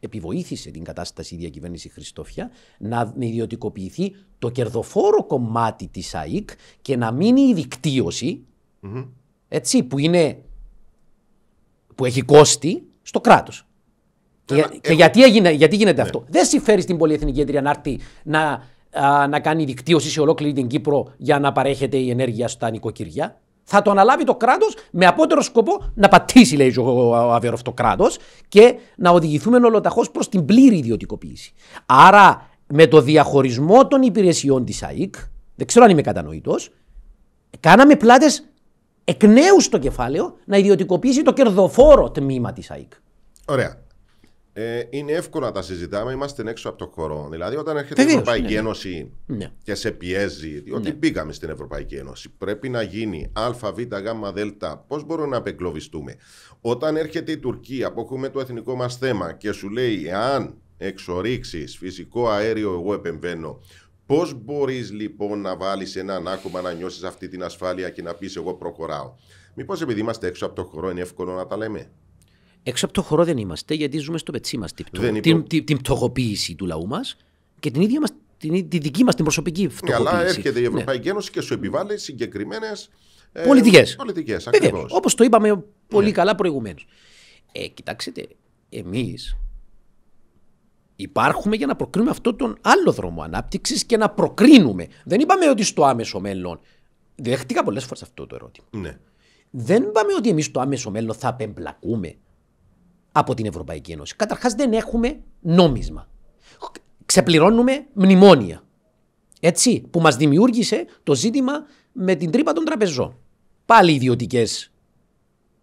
επιβοήθησε την κατάσταση η διακυβέρνηση Χριστόφια να ιδιωτικοποιηθεί το κερδοφόρο κομμάτι της ΑΕΚ και να μείνει η δικτύωση, έτσι, που έχει κόστη στο κράτος. Και γιατί γίνεται αυτό? Δεν συμφέρει στην πολυεθνική εταιρεία να έρθει να κάνει δικτύωση σε ολόκληρη την Κύπρο για να παρέχεται η ενέργεια στα νοικοκυριά. Θα το αναλάβει το κράτος με απότερο σκοπό να πατήσει, λέει ο Αβέρωφ, το κράτος και να οδηγηθούμε ολοταχώς προς την πλήρη ιδιωτικοποίηση. Άρα με το διαχωρισμό των υπηρεσιών της ΑΕΚ, δεν ξέρω αν είμαι κατανοητός, κάναμε πλάτες εκ νέου στο κεφάλαιο να ιδιωτικοποιήσει το κερδοφόρο τμήμα της ΑΕΚ. Ωραία. Είναι εύκολο να τα συζητάμε, είμαστε έξω από το χώρο. Δηλαδή, όταν έρχεται τελείως, η Ευρωπαϊκή Ένωση και σε πιέζει, ότι μπήκαμε στην Ευρωπαϊκή Ένωση, πρέπει να γίνει Α, Β, Γ, Δ. Πώς μπορούμε να απεγκλωβιστούμε? Όταν έρχεται η Τουρκία που έχουμε το εθνικό μας θέμα και σου λέει, εάν εξορίξεις φυσικό αέριο, εγώ επεμβαίνω. Πώς μπορείς λοιπόν να βάλεις έναν άκουμα να νιώσεις αυτή την ασφάλεια και να πεις, εγώ προχωράω? Μήπως επειδή είμαστε έξω από το χώρο, είναι εύκολο να τα λέμε? Έξω από το χώρο δεν είμαστε, γιατί ζούμε στο πετσί μας την πτωχοποίηση του λαού μας και την ίδια μας, τη δική μας την προσωπική φτωχοποίηση. Καλά, έρχεται η Ευρωπαϊκή Ένωση και σου επιβάλλει συγκεκριμένες πολιτικές. Όπως το είπαμε πολύ καλά προηγουμένως. Κοιτάξτε, εμείς υπάρχουμε για να προκρίνουμε αυτόν τον άλλο δρόμο ανάπτυξης και να προκρίνουμε. Δεν είπαμε ότι στο άμεσο μέλλον. Δέχτηκα πολλές φορές αυτό το ερώτημα. Ναι. Δεν είπαμε ότι εμείς στο άμεσο μέλλον θα απεμπλακούμε από την Ευρωπαϊκή Ένωση. Καταρχάς δεν έχουμε νόμισμα. Ξεπληρώνουμε μνημόνια. Έτσι, που μας δημιούργησε το ζήτημα με την τρύπα των τραπεζών. Πάλι ιδιωτικές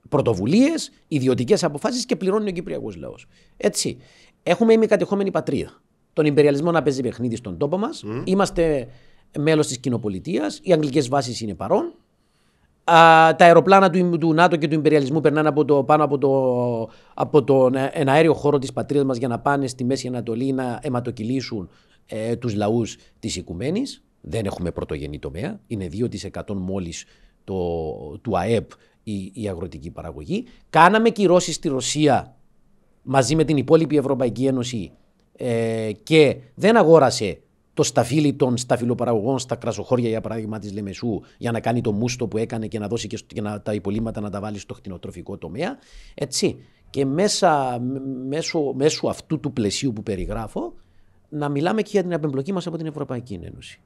πρωτοβουλίες, ιδιωτικές αποφάσεις και πληρώνει ο Κυπριακός λαός. Έτσι. Έχουμε ημικατεχόμενη πατρίδα. Τον ιμπεριαλισμό να παίζει παιχνίδι στον τόπο μας. Είμαστε μέλος της κοινοπολιτείας. Οι αγγλικές βάσεις είναι παρόν. Τα αεροπλάνα του ΝΑΤΟ και του ιμπεριαλισμού περνάνε από τον εναέριο χώρο της πατρίδας μας για να πάνε στη Μέση Ανατολή να αιματοκυλήσουν τους λαούς της οικουμένης. Δεν έχουμε πρωτογενή τομέα. Είναι 2% μόλις του ΑΕΠ η αγροτική παραγωγή. Κάναμε κυρώσεις στη Ρωσία μαζί με την υπόλοιπη Ευρωπαϊκή Ένωση και δεν αγόρασε το σταφύλι των σταφυλοπαραγωγών στα κρασοχώρια, για παράδειγμα της Λεμεσού, για να κάνει το μούστο που έκανε και να δώσει και τα υπολείμματα να τα βάλει στο κτηνοτροφικό τομέα. Έτσι. Και μέσω αυτού του πλαισίου που περιγράφω, να μιλάμε και για την απεμπλοκή μας από την Ευρωπαϊκή Ένωση.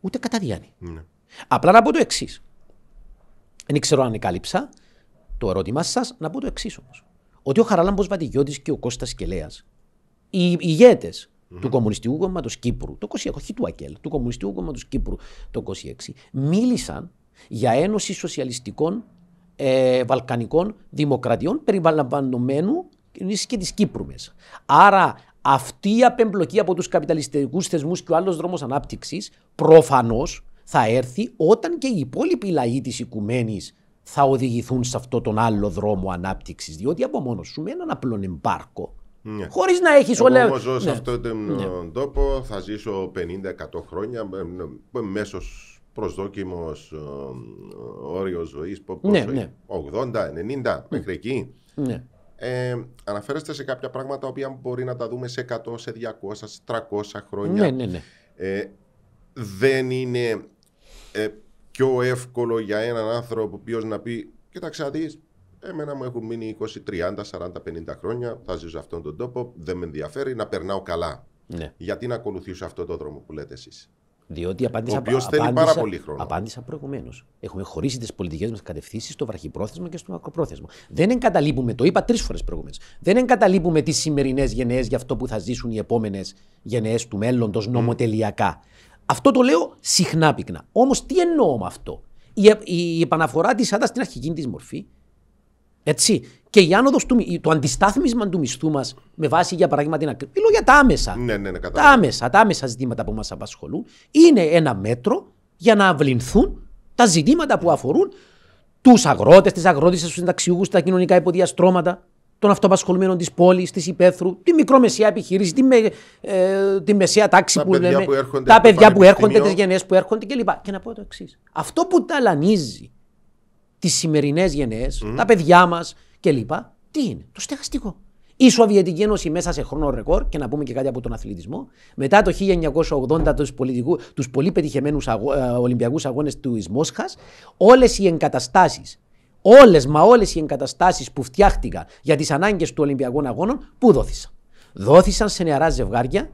Ούτε κατά διάνοια. Ναι. Απλά να πω το εξής. Δεν ξέρω αν εκάλυψα το ερώτημά σας, να πω το εξής όμως. Ότι ο Χαράλαμπος Βατηγιώτης και ο Κώστας Κελέας, οι ηγέτες του Κομμουνιστικού Κόμματος Κύπρου, το 26, όχι του ΑΚΕΛ, του Κομμουνιστικού Κόμματος Κύπρου το 26, μίλησαν για ένωση σοσιαλιστικών βαλκανικών δημοκρατιών περιλαμβανομένου και της Κύπρου μέσα. Άρα αυτή η απεμπλοκή από τους καπιταλιστικούς θεσμούς και ο άλλος δρόμος ανάπτυξης προφανώς θα έρθει όταν και οι υπόλοιποι λαοί της οικουμένης θα οδηγηθούν σε αυτόν τον άλλο δρόμο ανάπτυξης, διότι από μόνο σου με έναν απλό εμπάρκο. Ναι. Χωρίς να έχεις όλα. Εγώ ζω σε αυτόν τον τόπο, θα ζήσω 50-100 χρόνια, μέσος προσδόκιμος όριος ζωής, ναι. 80-90 μέχρι εκεί. Ναι. Αναφέρεστε σε κάποια πράγματα τα οποία μπορεί να τα δούμε σε 100, σε 200, σε 300 χρόνια. Ναι. Δεν είναι πιο εύκολο για έναν άνθρωπο ποιος να πει, κοίταξα δεις, εμένα μου έχουν μείνει 20, 30, 40, 50 χρόνια, θα ζήσω σε αυτόν τον τόπο, δεν με ενδιαφέρει, να περνάω καλά. Ναι. Γιατί να ακολουθήσω αυτόν τον δρόμο που λέτε εσείς? Διότι ο οποίος θέλει πάρα πολύ χρόνο. Απάντησα προηγουμένως. Έχουμε χωρίσει τις πολιτικές μας κατευθύνσεις στο βραχυπρόθεσμο και στο μακροπρόθεσμο. Δεν εγκαταλείπουμε, το είπα 3 φορές προηγουμένως, δεν εγκαταλείπουμε τις σημερινές γενναίες για αυτό που θα ζήσουν οι επόμενες γενναίες του μέλλοντος νομοτελειακά. Αυτό το λέω συχνά πυκνά. Όμως τι εννοώ με αυτό? Η επαναφορά της άντας στην αρχική της μορφή. Έτσι. Και η άνοδος το αντιστάθμισμα του μισθού μας με βάση, για παράδειγμα, την ακρίβεια. Μιλώ για τα άμεσα. Τα άμεσα ζητήματα που μας απασχολούν είναι ένα μέτρο για να αυλυνθούν τα ζητήματα που αφορούν τους αγρότες, τις αγρότησες, τους συνταξιούχους, τα κοινωνικά υποδιαστρώματα των αυτοαπασχολουμένων της πόλης, της υπαίθρου, τη μικρομεσαία επιχείρηση, τη μεσαία τάξη που λέμε, τα παιδιά που έρχονται, τις γενναίες που έρχονται κλπ. Και να πω το εξής. Αυτό που ταλανίζει τις σημερινές γενναίες, τα παιδιά μας κλπ. Τι είναι? Το στεγαστικό. Η Σοβιετική Ένωση μέσα σε χρόνο ρεκόρ, και να πούμε και κάτι από τον αθλητισμό, μετά το 1980 τους πολύ πετυχεμένους Ολυμπιακούς Αγώνες της Μόσχας, όλες οι εγκαταστάσεις που φτιάχτηκαν για τις ανάγκες του Ολυμπιακών Αγώνων, πού δόθησαν? Δόθησαν σε νεαρά ζευγάρια,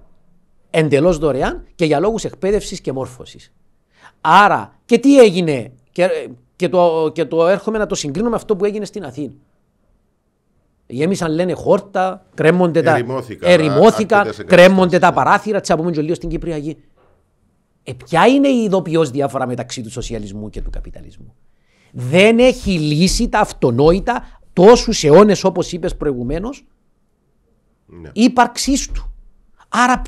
εντελώς δωρεάν και για λόγους εκπαίδευσης και μόρφωσης. Άρα, και τι έγινε? Και το έρχομαι να το συγκρίνω με αυτό που έγινε στην Αθήνα. Γέμισαν, λένε, χόρτα, ερημώθηκαν, κρέμονται τα παράθυρα, τσαπούμε και λίγο στην Κυπριακή. Ποια είναι η ειδοποιώς διάφορα μεταξύ του σοσιαλισμού και του καπιταλισμού? Δεν έχει λύσει τα αυτονόητα τόσους αιώνες, όπως είπες προηγουμένως, ύπαρξής του. Άρα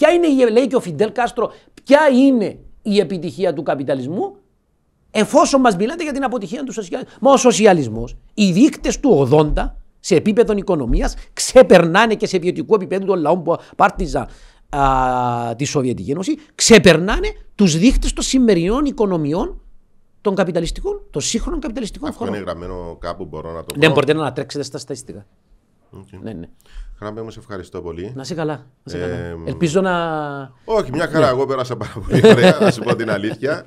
ποια είναι, λέει και ο Φιντέλ Κάστρο, ποια είναι η επιτυχία του καπιταλισμού, εφόσον μας μιλάτε για την αποτυχία του σοσιαλισμού. Μα ο σοσιαλισμός, οι δείκτες του 80 σε επίπεδο οικονομίας ξεπερνάνε και σε ποιοτικό επίπεδο των λαών που πάρτιζαν τη Σοβιετική Ένωση, ξεπερνάνε τους δείκτες των σημερινών οικονομιών των καπιταλιστικών, των σύγχρονων καπιταλιστικών αυτό χωρών. Αυτό είναι γραμμένο κάπου, μπορώ να το πω. Δεν μπορείτε να ανατρέξετε στα στατιστικά. Okay. Ναι, ναι. Χαμπέ μου, σε ευχαριστώ πολύ. Να είσαι καλά. Ελπίζω να. Όχι, μια χαρά. Εγώ πέρασα πάρα πολύ ωραία, να σου πω την αλήθεια.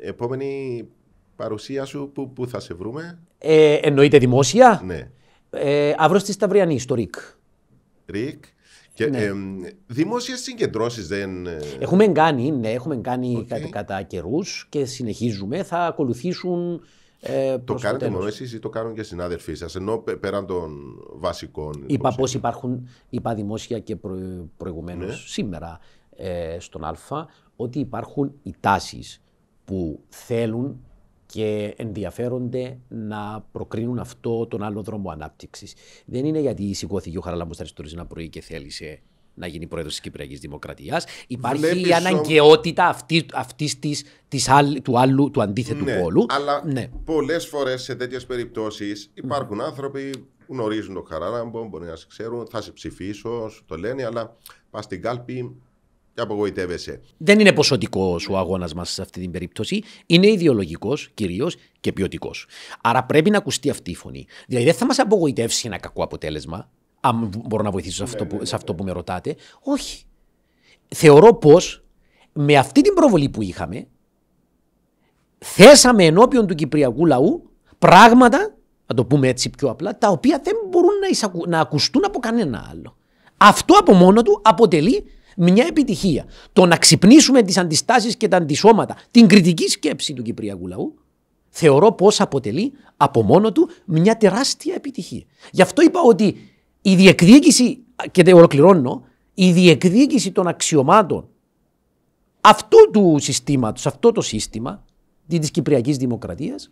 Επόμενη παρουσία σου, πού θα σε βρούμε? Εννοείται δημόσια. Ναι. Αύριο στη Σταυριανή, στο ΡΙΚ. ΡΙΚ. Και ναι. Δημόσιες συγκεντρώσεις δεν. Έχουμε κάνει, ναι, έχουμε κάνει κατά καιρούς και συνεχίζουμε. Θα ακολουθήσουν. Το κάνετε μόνο εσείς ή το κάνουν και συνάδελφοί σας, ενώ πέραν των βασικών. Είπα πως υπάρχουν, είπα δημόσια και προηγουμένως, ναι, σήμερα στον ΑΛΦΑ, ότι υπάρχουν οι τάσεις που θέλουν και ενδιαφέρονται να προκρίνουν αυτό τον άλλο δρόμο ανάπτυξης. Δεν είναι γιατί σηκώθηκε ο Χαραλάμπος Αριστοτέλης ένα πρωί και θέλησε να γίνει πρόεδρος της Κυπριακής Δημοκρατίας. Υπάρχει η αναγκαιότητα αυτής της του αντίθετου πόλου. Αλλά ναι, πολλές φορές σε τέτοιες περιπτώσεις υπάρχουν άνθρωποι που γνωρίζουν τον Χαράλαμπο, μπορεί να σε ξέρουν, θα σε ψηφίσω, σου το λένε, αλλά πας στην κάλπη και απογοητεύεσαι. Δεν είναι ποσοτικός ο αγώνας μας σε αυτή την περίπτωση. Είναι ιδεολογικός κυρίως και ποιοτικός. Άρα πρέπει να ακουστεί αυτή η φωνή. Δηλαδή δεν θα μας απογοητεύσει ένα κακό αποτέλεσμα. Αν μπορώ να βοηθήσω σε αυτό που με ρωτάτε. Όχι. Θεωρώ πως με αυτή την προβολή που είχαμε θέσαμε ενώπιον του κυπριακού λαού πράγματα, να το πούμε έτσι πιο απλά, τα οποία δεν μπορούν να ακουστούν από κανένα άλλο. Αυτό από μόνο του αποτελεί μια επιτυχία. Το να ξυπνήσουμε τις αντιστάσεις και τα αντισώματα, την κριτική σκέψη του κυπριακού λαού, θεωρώ πως αποτελεί από μόνο του μια τεράστια επιτυχία. Γι' αυτό είπα ότι η διεκδίκηση, και το ολοκληρώνω, η διεκδίκηση των αξιωμάτων αυτού του συστήματος, αυτό το σύστημα της Κυπριακής Δημοκρατίας,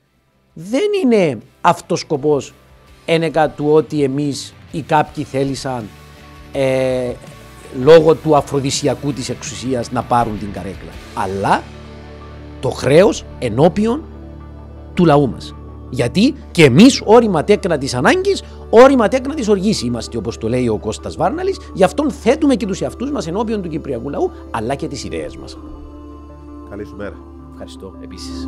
δεν είναι αυτός σκοπός ένεκα του ότι εμείς ή κάποιοι θέλησαν λόγω του αφροδισιακού της εξουσίας να πάρουν την καρέκλα, αλλά το χρέος ενώπιον του λαού μας. Γιατί και εμείς όρημα τέκνα της ανάγκης, όρημα τέκνα της οργής είμαστε, όπως το λέει ο Κώστας Βάρναλης. Γι' αυτόν θέτουμε και τους εαυτούς μας ενώπιον του κυπριακού λαού, αλλά και τις ιδέες μας. Καλή σου μέρα. Ευχαριστώ επίσης.